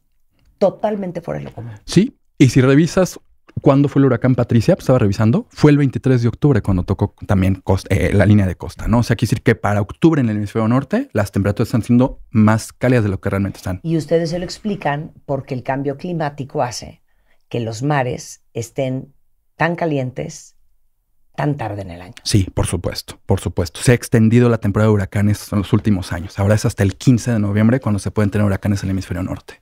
totalmente fuera de lo común. Sí, y si revisas cuándo fue el huracán Patricia, pues estaba revisando, fue el 23 de octubre cuando tocó también la línea de costa, ¿no? O sea, quiere decir que para octubre en el hemisferio norte las temperaturas están siendo más cálidas de lo que realmente están. Y ustedes se lo explican porque el cambio climático hace que los mares estén tan calientes tan tarde en el año. Sí, por supuesto, por supuesto. Se ha extendido la temporada de huracanes en los últimos años. Ahora es hasta el 15 de noviembre cuando se pueden tener huracanes en el hemisferio norte.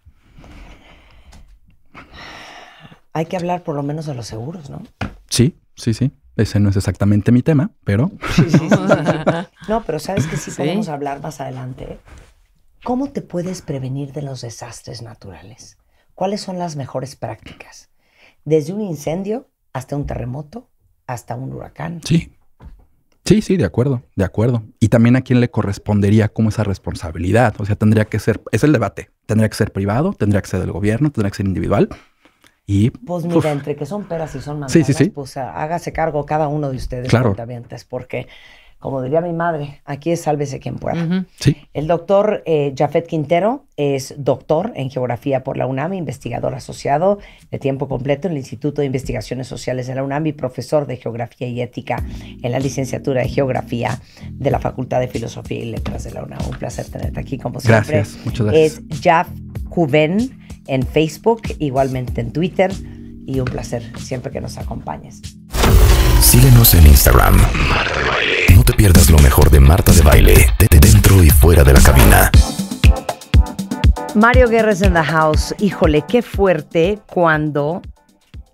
Hay que hablar por lo menos de los seguros, ¿no? Sí, sí, sí. Ese no es exactamente mi tema, pero... Sí. No, pero sabes que sí podemos hablar más adelante. ¿Cómo te puedes prevenir de los desastres naturales? ¿Cuáles son las mejores prácticas? Desde un incendio hasta un terremoto, hasta un huracán. Sí. Sí, sí, de acuerdo, de acuerdo. Y también a quién le correspondería como esa responsabilidad. O sea, tendría que ser... Es el debate. Tendría que ser privado, tendría que ser del gobierno, tendría que ser individual. Y, pues mira, entre que son peras y son manzanas, sí. Pues hágase cargo cada uno de ustedes. Claro. Porque, como diría mi madre, aquí es sálvese quien pueda. Sí. El doctor Jafet Quintero es doctor en geografía por la UNAM, investigador asociado de tiempo completo en el Instituto de Investigaciones Sociales de la UNAM y profesor de geografía y ética en la licenciatura de geografía de la Facultad de Filosofía y Letras de la UNAM. Un placer tenerte aquí, como siempre. Gracias, muchas gracias. Es Jaf Cuben en Facebook, igualmente en Twitter, y un placer siempre que nos acompañes. Síguenos en Instagram. Martha Debayle. No te pierdas lo mejor de Martha Debayle, de dentro y fuera de la cabina. Mario Guerra is in the house. Híjole, qué fuerte cuando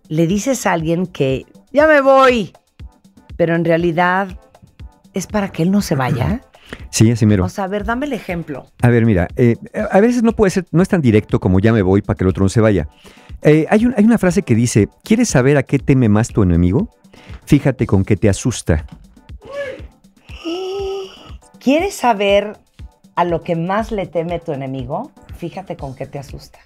le dices a alguien que ya me voy, pero en realidad es para que él no se vaya. Sí, así mero. O sea, a ver, dame el ejemplo. A ver, mira, a veces no puede ser, no es tan directo como ya me voy para que el otro no se vaya. Hay una frase que dice, ¿quieres saber a qué teme más tu enemigo? Fíjate con qué te asusta. ¿Quieres saber a lo que más le teme tu enemigo? Fíjate con qué te asusta.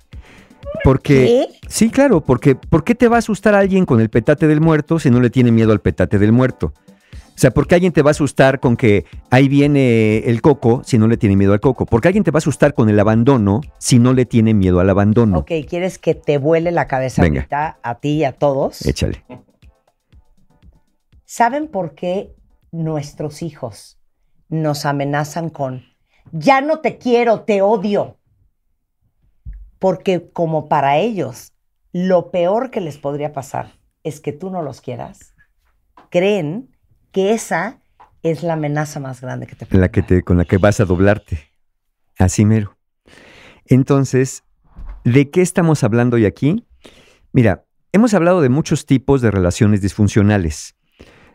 Porque, ¿qué? Sí, claro, porque ¿por qué te va a asustar a alguien con el petate del muerto si no le tiene miedo al petate del muerto? O sea, ¿por qué alguien te va a asustar con que ahí viene el coco si no le tiene miedo al coco? ¿Por qué alguien te va a asustar con el abandono si no le tiene miedo al abandono? Ok, ¿quieres que te vuele la cabeza ahorita a ti y a todos? Échale. ¿Saben por qué nuestros hijos nos amenazan con ya no te quiero, te odio? Porque como para ellos lo peor que les podría pasar es que tú no los quieras, creen que esa es la amenaza más grande que te puede dar. Con la que vas a doblarte. Así mero. Entonces, ¿de qué estamos hablando hoy aquí? Mira, hemos hablado de muchos tipos de relaciones disfuncionales,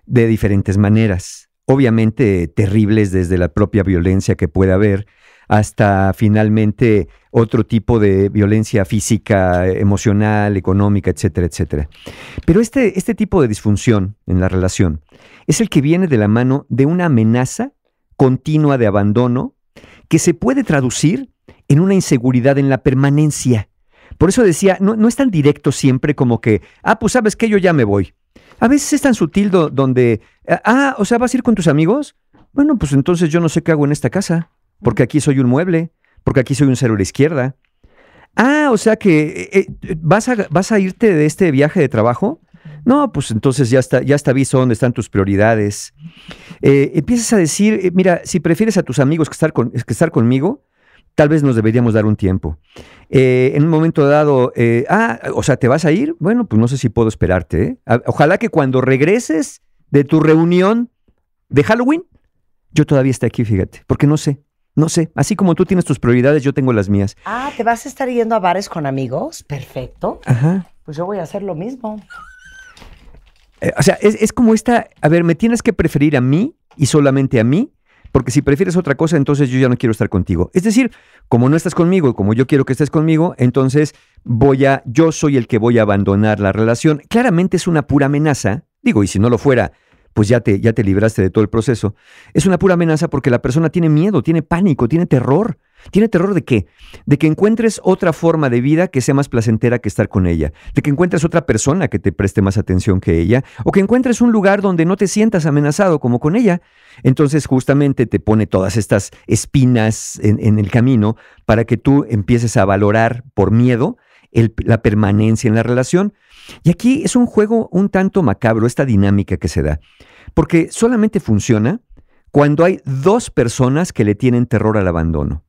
de diferentes maneras. Obviamente terribles, desde la propia violencia que puede haber, hasta finalmente otro tipo de violencia física, emocional, económica, etcétera, etcétera. Pero este tipo de disfunción en la relación es el que viene de la mano de una amenaza continua de abandono que se puede traducir en una inseguridad en la permanencia. Por eso decía, no es tan directo siempre como que, ah, pues sabes que yo ya me voy. A veces es tan sutil donde, ah, o sea, ¿vas a ir con tus amigos? Bueno, pues entonces yo no sé qué hago en esta casa. Porque aquí soy un mueble, porque aquí soy un cero a la izquierda. Ah, o sea que ¿vas a irte de este viaje de trabajo? No, pues entonces ya está visto dónde están tus prioridades. Empiezas a decir, mira, si prefieres a tus amigos que estar conmigo, tal vez nos deberíamos dar un tiempo. En un momento dado, o sea, ¿te vas a ir? Bueno, pues no sé si puedo esperarte, ¿eh? Ojalá que cuando regreses de tu reunión de Halloween, yo todavía esté aquí, fíjate, porque no sé. No sé, así como tú tienes tus prioridades, yo tengo las mías. Ah, ¿te vas a estar yendo a bares con amigos? Perfecto. Ajá. Pues yo voy a hacer lo mismo. O sea, es como esta, a ver, me tienes que preferir a mí y solamente a mí, porque si prefieres otra cosa, entonces yo ya no quiero estar contigo. Es decir, como no estás conmigo y como yo quiero que estés conmigo, entonces yo soy el que voy a abandonar la relación. Claramente es una pura amenaza, digo, y si no lo fuera, pues ya te libraste de todo el proceso. Es una pura amenaza porque la persona tiene miedo, tiene pánico, tiene terror. ¿Tiene terror de qué? De que encuentres otra forma de vida que sea más placentera que estar con ella. De que encuentres otra persona que te preste más atención que ella. O que encuentres un lugar donde no te sientas amenazado como con ella. Entonces justamente te pone todas estas espinas en el camino para que tú empieces a valorar por miedo la permanencia en la relación. Y aquí es un juego un tanto macabro, esta dinámica que se da, porque solamente funciona cuando hay dos personas que le tienen terror al abandono.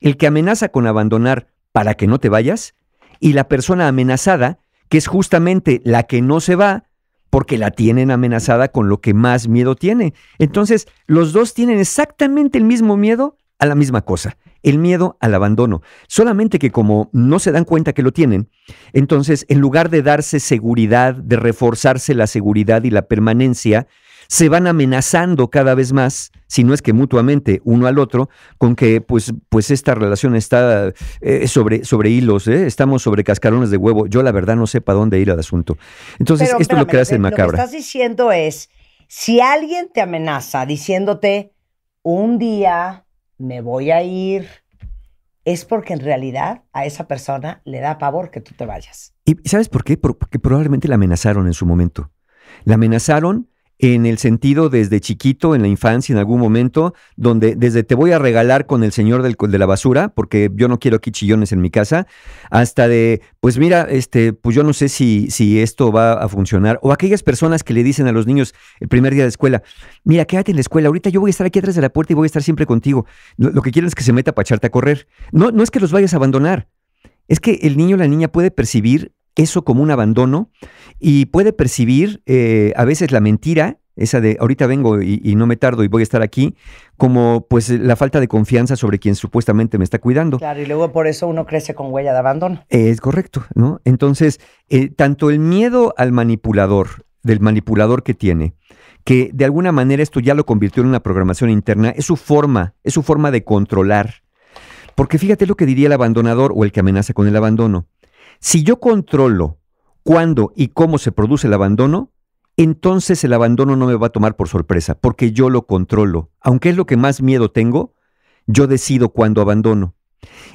El que amenaza con abandonar para que no te vayas y la persona amenazada, que es justamente la que no se va porque la tienen amenazada con lo que más miedo tiene. Entonces, los dos tienen exactamente el mismo miedo a la misma cosa, el miedo al abandono. Solamente que como no se dan cuenta que lo tienen, entonces en lugar de darse seguridad, de reforzarse la seguridad y la permanencia, se van amenazando cada vez más, si no es que mutuamente uno al otro, con que pues esta relación está sobre hilos, estamos sobre cascarones de huevo. Yo la verdad no sé para dónde ir al asunto. Entonces pero, esto es lo que hace el macabro. Lo que estás diciendo es, si alguien te amenaza diciéndote un día me voy a ir, es porque en realidad a esa persona le da pavor que tú te vayas. ¿Y sabes por qué? Porque probablemente la amenazaron en su momento. La amenazaron en el sentido desde chiquito, en la infancia, en algún momento, donde desde te voy a regalar con el señor de la basura, porque yo no quiero aquí chillones en mi casa, hasta de, pues mira, pues yo no sé si esto va a funcionar. O aquellas personas que le dicen a los niños el primer día de escuela, mira, quédate en la escuela, ahorita yo voy a estar aquí atrás de la puerta y voy a estar siempre contigo. Lo que quieren es que se meta para echarte a correr. No, no es que los vayas a abandonar, es que el niño o la niña puede percibir eso como un abandono y puede percibir a veces la mentira, esa de ahorita vengo y no me tardo y voy a estar aquí, como pues la falta de confianza sobre quien supuestamente me está cuidando. Claro, y luego por eso uno crece con huella de abandono. Es correcto, ¿no? Entonces, tanto el miedo al manipulador, del manipulador que tiene, que de alguna manera esto ya lo convirtió en una programación interna, es su forma de controlar. Porque fíjate lo que diría el abandonador o el que amenaza con el abandono. Si yo controlo cuándo y cómo se produce el abandono, entonces el abandono no me va a tomar por sorpresa, porque yo lo controlo. Aunque es lo que más miedo tengo, yo decido cuándo abandono.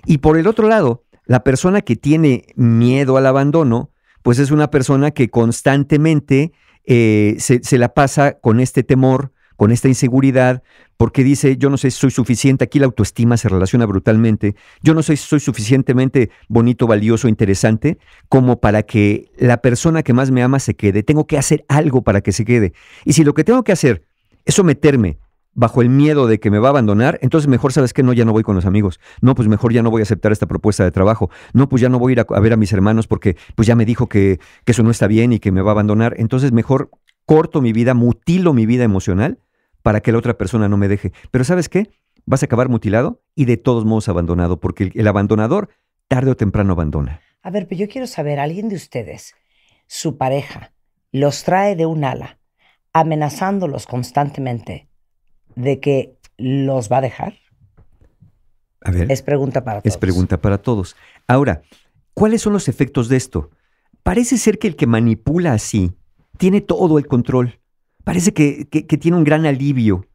Y por el otro lado, la persona que tiene miedo al abandono, pues es una persona que constantemente se la pasa con este temor, con esta inseguridad, porque dice, yo no sé si soy suficiente, aquí la autoestima se relaciona brutalmente, yo no sé si soy suficientemente bonito, valioso, interesante, como para que la persona que más me ama se quede, tengo que hacer algo para que se quede. Y si lo que tengo que hacer es someterme bajo el miedo de que me va a abandonar, entonces mejor, ¿sabes qué? No, ya no voy con los amigos. No, pues mejor ya no voy a aceptar esta propuesta de trabajo. No, pues ya no voy a ir a ver a mis hermanos porque pues ya me dijo que eso no está bien y que me va a abandonar. Entonces mejor corto mi vida, mutilo mi vida emocional para que la otra persona no me deje. Pero ¿sabes qué? Vas a acabar mutilado y de todos modos abandonado, porque el abandonador tarde o temprano abandona. A ver, pero yo quiero saber, ¿alguien de ustedes, su pareja, los trae de un ala, amenazándolos constantemente de que los va a dejar? A ver, es pregunta para todos. Es pregunta para todos. Ahora, ¿cuáles son los efectos de esto? Parece ser que el que manipula así tiene todo el control. Parece que tiene un gran alivio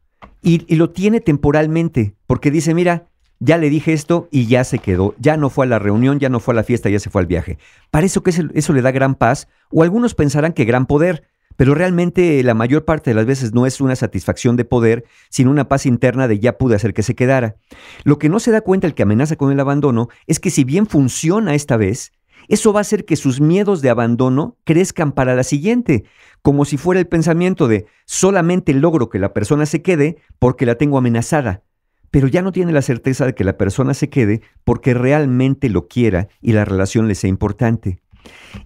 y lo tiene temporalmente porque dice, mira, ya le dije esto y ya se quedó. Ya no fue a la reunión, ya no fue a la fiesta, ya se fue al viaje. Parece que eso le da gran paz, o algunos pensarán que gran poder. Pero realmente la mayor parte de las veces no es una satisfacción de poder, sino una paz interna de ya pude hacer que se quedara. Lo que no se da cuenta el que amenaza con el abandono es que si bien funciona esta vez, eso va a hacer que sus miedos de abandono crezcan para la siguiente, como si fuera el pensamiento de solamente logro que la persona se quede porque la tengo amenazada. Pero ya no tiene la certeza de que la persona se quede porque realmente lo quiera y la relación le sea importante.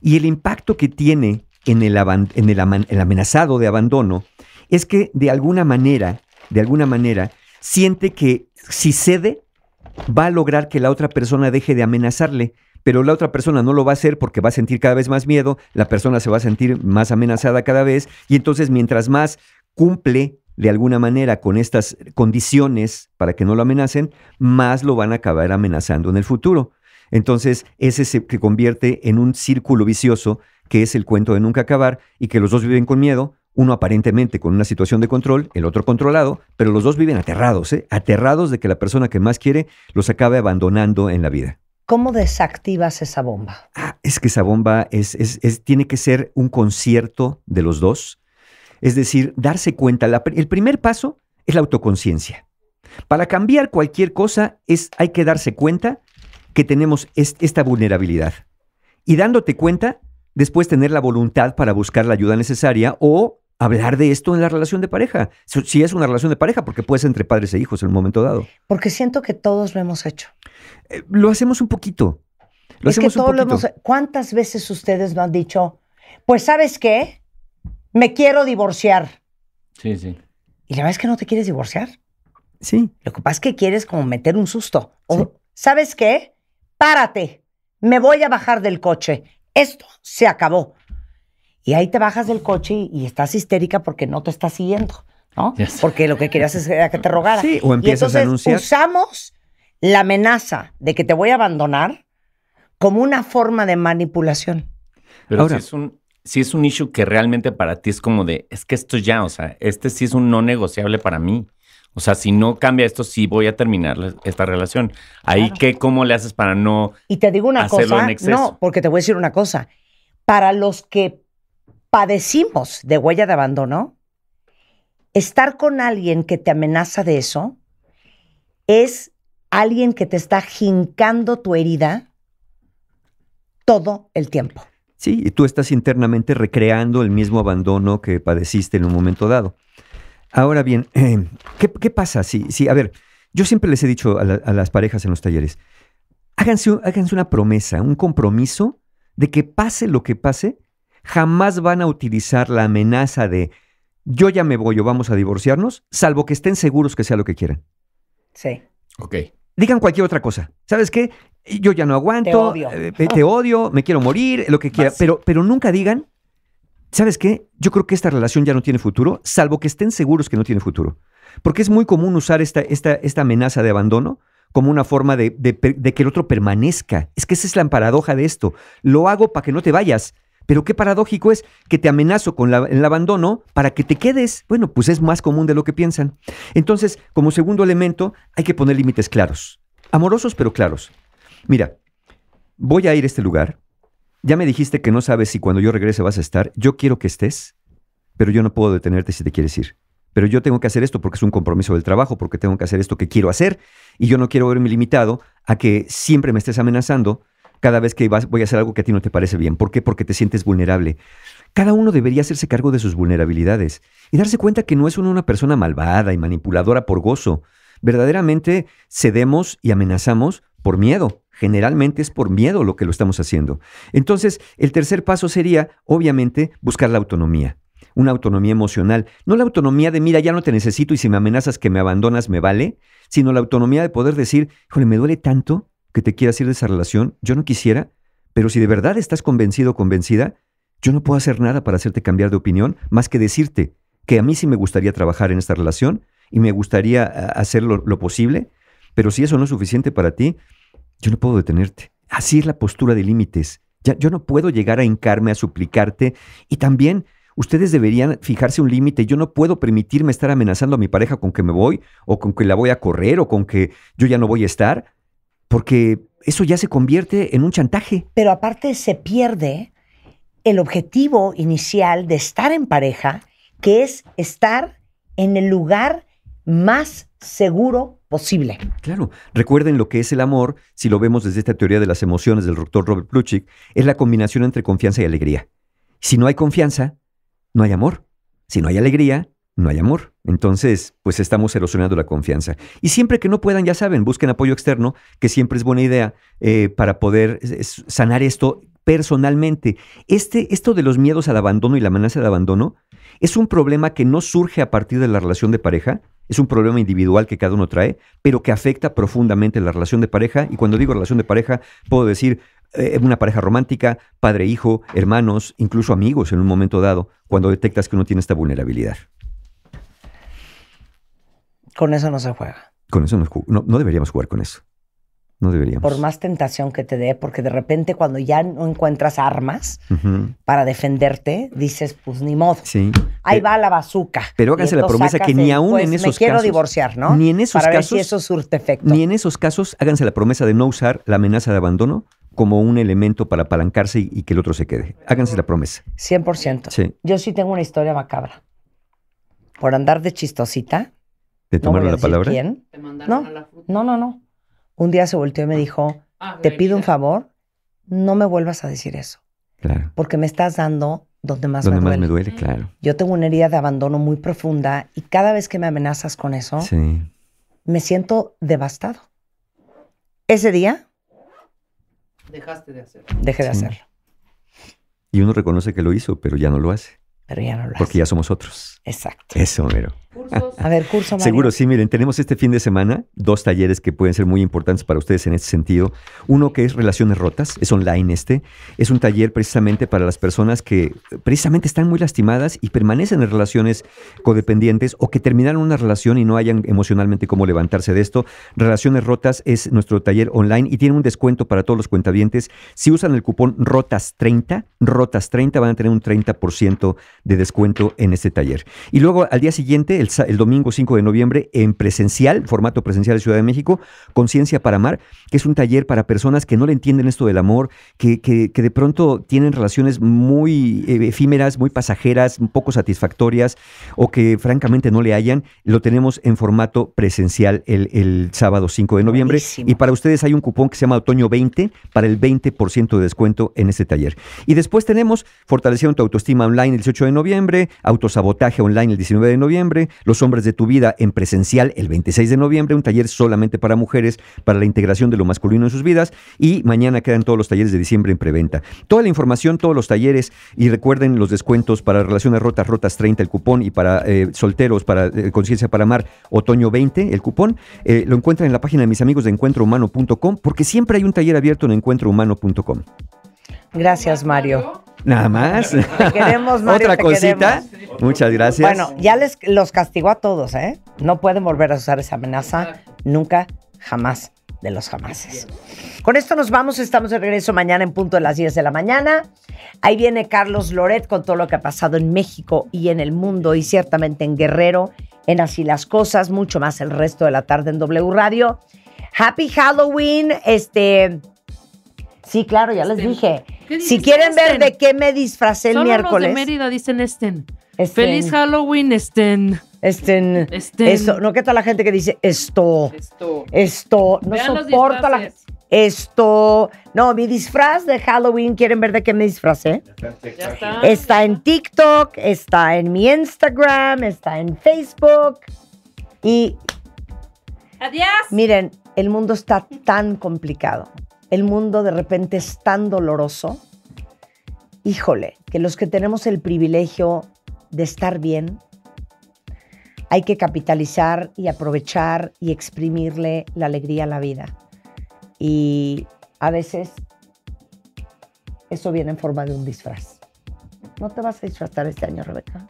Y el impacto que tiene en el amenazado de abandono es que de alguna manera siente que si cede va a lograr que la otra persona deje de amenazarle, pero la otra persona no lo va a hacer porque va a sentir cada vez más miedo, la persona se va a sentir más amenazada cada vez, y entonces mientras más cumple de alguna manera con estas condiciones para que no lo amenacen, más lo van a acabar amenazando en el futuro. Entonces ese se convierte en un círculo vicioso que es el cuento de nunca acabar, y que los dos viven con miedo, uno aparentemente con una situación de control, el otro controlado, pero los dos viven aterrados, aterrados de que la persona que más quiere los acabe abandonando en la vida. ¿Cómo desactivas esa bomba? Ah, es que esa bomba tiene que ser un concierto de los dos. Es decir, darse cuenta. El primer paso es la autoconciencia. Para cambiar cualquier cosa hay que darse cuenta que tenemos esta vulnerabilidad. Y dándote cuenta, después tener la voluntad para buscar la ayuda necesaria o hablar de esto en la relación de pareja. Si es una relación de pareja, porque puede ser entre padres e hijos en un momento dado. Porque siento que todos lo hemos hecho. Lo hacemos un poquito. ¿Cuántas veces ustedes lo han dicho? Pues, ¿sabes qué? Me quiero divorciar. Sí, sí. Y la verdad es que no te quieres divorciar. Sí. Lo que pasa es que quieres como meter un susto. O, sí. ¿Sabes qué? Párate. Me voy a bajar del coche. Esto se acabó. Y ahí te bajas del coche y estás histérica porque no te estás siguiendo, ¿no? Yes. Porque lo que querías es que te rogara. Sí, o empiezas a anunciar. Usamos la amenaza de que te voy a abandonar como una forma de manipulación. Pero ahora, si es un issue que realmente para ti es como de, es que esto ya, o sea, este sí es un no negociable para mí. O sea, si no cambia esto, sí voy a terminar esta relación. Ahí, claro. ¿Cómo le haces para no hacerlo en exceso? Y te digo una cosa, no, porque te voy a decir una cosa. Para los que padecimos de huella de abandono, estar con alguien que te amenaza de eso es alguien que te está jincando tu herida todo el tiempo. Sí, y tú estás internamente recreando el mismo abandono que padeciste en un momento dado. Ahora bien, ¿qué pasa? Sí, a ver, yo siempre les he dicho a las parejas en los talleres, háganse una promesa, un compromiso de que pase lo que pase, jamás van a utilizar la amenaza de yo ya me voy o vamos a divorciarnos, salvo que estén seguros que sea lo que quieran. Sí. Ok. Digan cualquier otra cosa. ¿Sabes qué? Yo ya no aguanto. Te odio. Te odio, me quiero morir, lo que quiera. Pero nunca digan, ¿sabes qué? Yo creo que esta relación ya no tiene futuro, salvo que estén seguros que no tiene futuro. Porque es muy común usar esta amenaza de abandono como una forma de que el otro permanezca. Es que esa es la paradoja de esto. Lo hago para que no te vayas. Pero qué paradójico es que te amenazo con el abandono para que te quedes. Bueno, pues es más común de lo que piensan. Entonces, como segundo elemento, hay que poner límites claros. Amorosos, pero claros. Mira, voy a ir a este lugar. Ya me dijiste que no sabes si cuando yo regrese vas a estar. Yo quiero que estés, pero yo no puedo detenerte si te quieres ir. pero yo tengo que hacer esto porque es un compromiso del trabajo, porque tengo que hacer esto que quiero hacer, y yo no quiero verme limitado a que siempre me estés amenazando cada vez que voy a hacer algo que a ti no te parece bien. ¿Por qué? Porque te sientes vulnerable. Cada uno debería hacerse cargo de sus vulnerabilidades y darse cuenta que no es una persona malvada y manipuladora por gozo. Verdaderamente cedemos y amenazamos por miedo. Generalmente es por miedo lo que lo estamos haciendo. Entonces, el tercer paso sería, obviamente, buscar la autonomía. Una autonomía emocional. No la autonomía de, mira, ya no te necesito y si me amenazas que me abandonas, me vale, sino la autonomía de poder decir, híjole, me duele tanto que te quieras ir de esa relación, yo no quisiera, pero si de verdad estás convencido o convencida, yo no puedo hacer nada para hacerte cambiar de opinión más que decirte que a mí sí me gustaría trabajar en esta relación y me gustaría hacer lo posible, pero si eso no es suficiente para ti, yo no puedo detenerte. Así es la postura de límites. Yo no puedo llegar a hincarme, a suplicarte, y también ustedes deberían fijarse un límite. Yo no puedo permitirme estar amenazando a mi pareja con que me voy o con que la voy a correr o con que yo ya no voy a estar, porque eso ya se convierte en un chantaje. Pero aparte se pierde el objetivo inicial de estar en pareja, que es estar en el lugar más seguro posible. Claro. Recuerden lo que es el amor, si lo vemos desde esta teoría de las emociones del doctor Robert Plutchik, es la combinación entre confianza y alegría. Si no hay confianza, no hay amor. Si no hay alegría, no hay amor. Entonces, pues estamos erosionando la confianza. Y siempre que no puedan, ya saben, busquen apoyo externo, que siempre es buena idea para poder sanar esto personalmente. Esto de los miedos al abandono y la amenaza de abandono es un problema que no surge a partir de la relación de pareja. Es un problema individual que cada uno trae, pero que afecta profundamente la relación de pareja. Y cuando digo relación de pareja, puedo decir una pareja romántica, padre, hijo, hermanos, incluso amigos en un momento dado, cuando detectas que uno tiene esta vulnerabilidad. Con eso no se juega. Con eso no deberíamos jugar con eso. No deberíamos. Por más tentación que te dé, porque de repente cuando ya no encuentras armas para defenderte, dices, pues ni modo. Sí. Ahí va la bazuca. Pero háganse la promesa que ni aún en esos casos... Me quiero divorciar, ¿no? Ni en esos casos... Para ver si eso surte efecto. Ni en esos casos háganse la promesa de no usar la amenaza de abandono como un elemento para apalancarse y que el otro se quede. Háganse la promesa. 100%. Sí. Yo sí tengo una historia macabra. Por andar de chistosita... ¿Te tomaron la palabra? ¿Quién? ¿Te mandaron a la fruta? No. Un día se volteó y me dijo, te pido un favor, no me vuelvas a decir eso. Claro. Porque me estás dando donde más me duele. Donde más me duele, claro. Yo tengo una herida de abandono muy profunda y cada vez que me amenazas con eso, sí, me siento devastado. Ese día... Dejaste de hacerlo. Dejé de hacerlo. Y uno reconoce que lo hizo, pero ya no lo hace. Pero ya no lo hace. Porque ya somos otros. Exacto. Eso, mero. ¿Cursos? A ver, curso, Mario. Seguro, sí. Miren, tenemos este fin de semana 2 talleres que pueden ser muy importantes para ustedes en este sentido. Uno que es Relaciones Rotas, es online este. Es un taller precisamente para las personas que precisamente están muy lastimadas y permanecen en relaciones codependientes o que terminaron una relación y no hayan emocionalmente cómo levantarse de esto. Relaciones Rotas es nuestro taller online y tiene un descuento para todos los cuentavientes. Si usan el cupón ROTAS30, van a tener un 30% de descuento en este taller. Y luego, al día siguiente, el domingo 5 de noviembre, en presencial, formato presencial de Ciudad de México, Conciencia para Amar, que es un taller para personas que no le entienden esto del amor, que de pronto tienen relaciones muy efímeras, muy pasajeras, un poco satisfactorias, o que francamente no le hallan. Lo tenemos en formato presencial el sábado 5 de noviembre. Buenísimo. Y para ustedes hay un cupón que se llama Otoño 20 para el 20% de descuento en este taller. Y después tenemos Fortaleciendo tu Autoestima Online el 18 de noviembre, Autosabotaje Online el 19 de noviembre, Los Hombres de tu Vida en presencial el 26 de noviembre, un taller solamente para mujeres, para la integración de lo masculino en sus vidas, y mañana quedan todos los talleres de diciembre en preventa. Toda la información, todos los talleres, y recuerden los descuentos para Relaciones Rotas, Rotas30 el cupón, y para solteros, para Conciencia para Amar, Otoño 20 el cupón, lo encuentran en la página de mis amigos de encuentrohumano.com, porque siempre hay un taller abierto en encuentrohumano.com. Gracias, Mario. Nada más. Te queremos, Mario. Otra cosita. Queremos. Muchas gracias. Bueno, ya los castigó a todos, ¿eh? No pueden volver a usar esa amenaza nunca, jamás de los jamases. Con esto nos vamos. Estamos de regreso mañana en punto de las 10 de la mañana. Ahí viene Carlos Loret con todo lo que ha pasado en México y en el mundo y ciertamente en Guerrero, en Así las Cosas, mucho más el resto de la tarde en W Radio. Happy Halloween. Sí, claro, ya les dije. Si quieren ver de qué me disfracé el miércoles. Solo los de Mérida dicen Feliz Halloween, Esto, no, ¿qué tal la gente que dice esto? No soporta la gente. Esto, no, mi disfraz de Halloween, ¿quieren ver de qué me disfracé? Ya está. Está en TikTok, está en mi Instagram, está en Facebook. Y adiós. Miren, el mundo está tan complicado. El mundo de repente es tan doloroso. Híjole, que los que tenemos el privilegio de estar bien, hay que capitalizar y aprovechar y exprimirle la alegría a la vida. Y a veces eso viene en forma de un disfraz. ¿No te vas a disfrazar este año, Rebeca?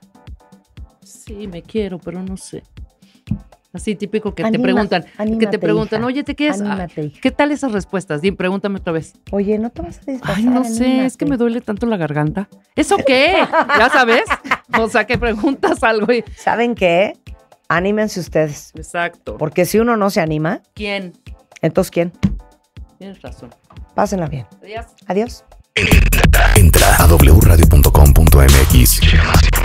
Sí, me quiero, pero no sé. Así típico que te preguntan, oye, ¿te quieres? Anímate, hija. ¿Qué tal esas respuestas? Dime, pregúntame otra vez. Oye, ¿no te vas a disfrazar? Ay, no anímate. Sé, es que me duele tanto la garganta. ¿Eso qué? ¿Ya sabes? O sea, que preguntas algo y... ¿Saben qué? Anímense ustedes. Exacto. Porque si uno no se anima... ¿Quién? Entonces, ¿quién? Tienes razón. Pásenla bien. Adiós. Adiós. Entra a wradio.com.mx.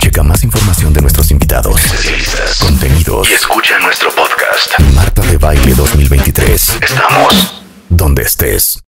Checa más información de nuestros invitados, especialistas, contenidos y escucha nuestro podcast Martha Debayle 2023. Estamos donde estés.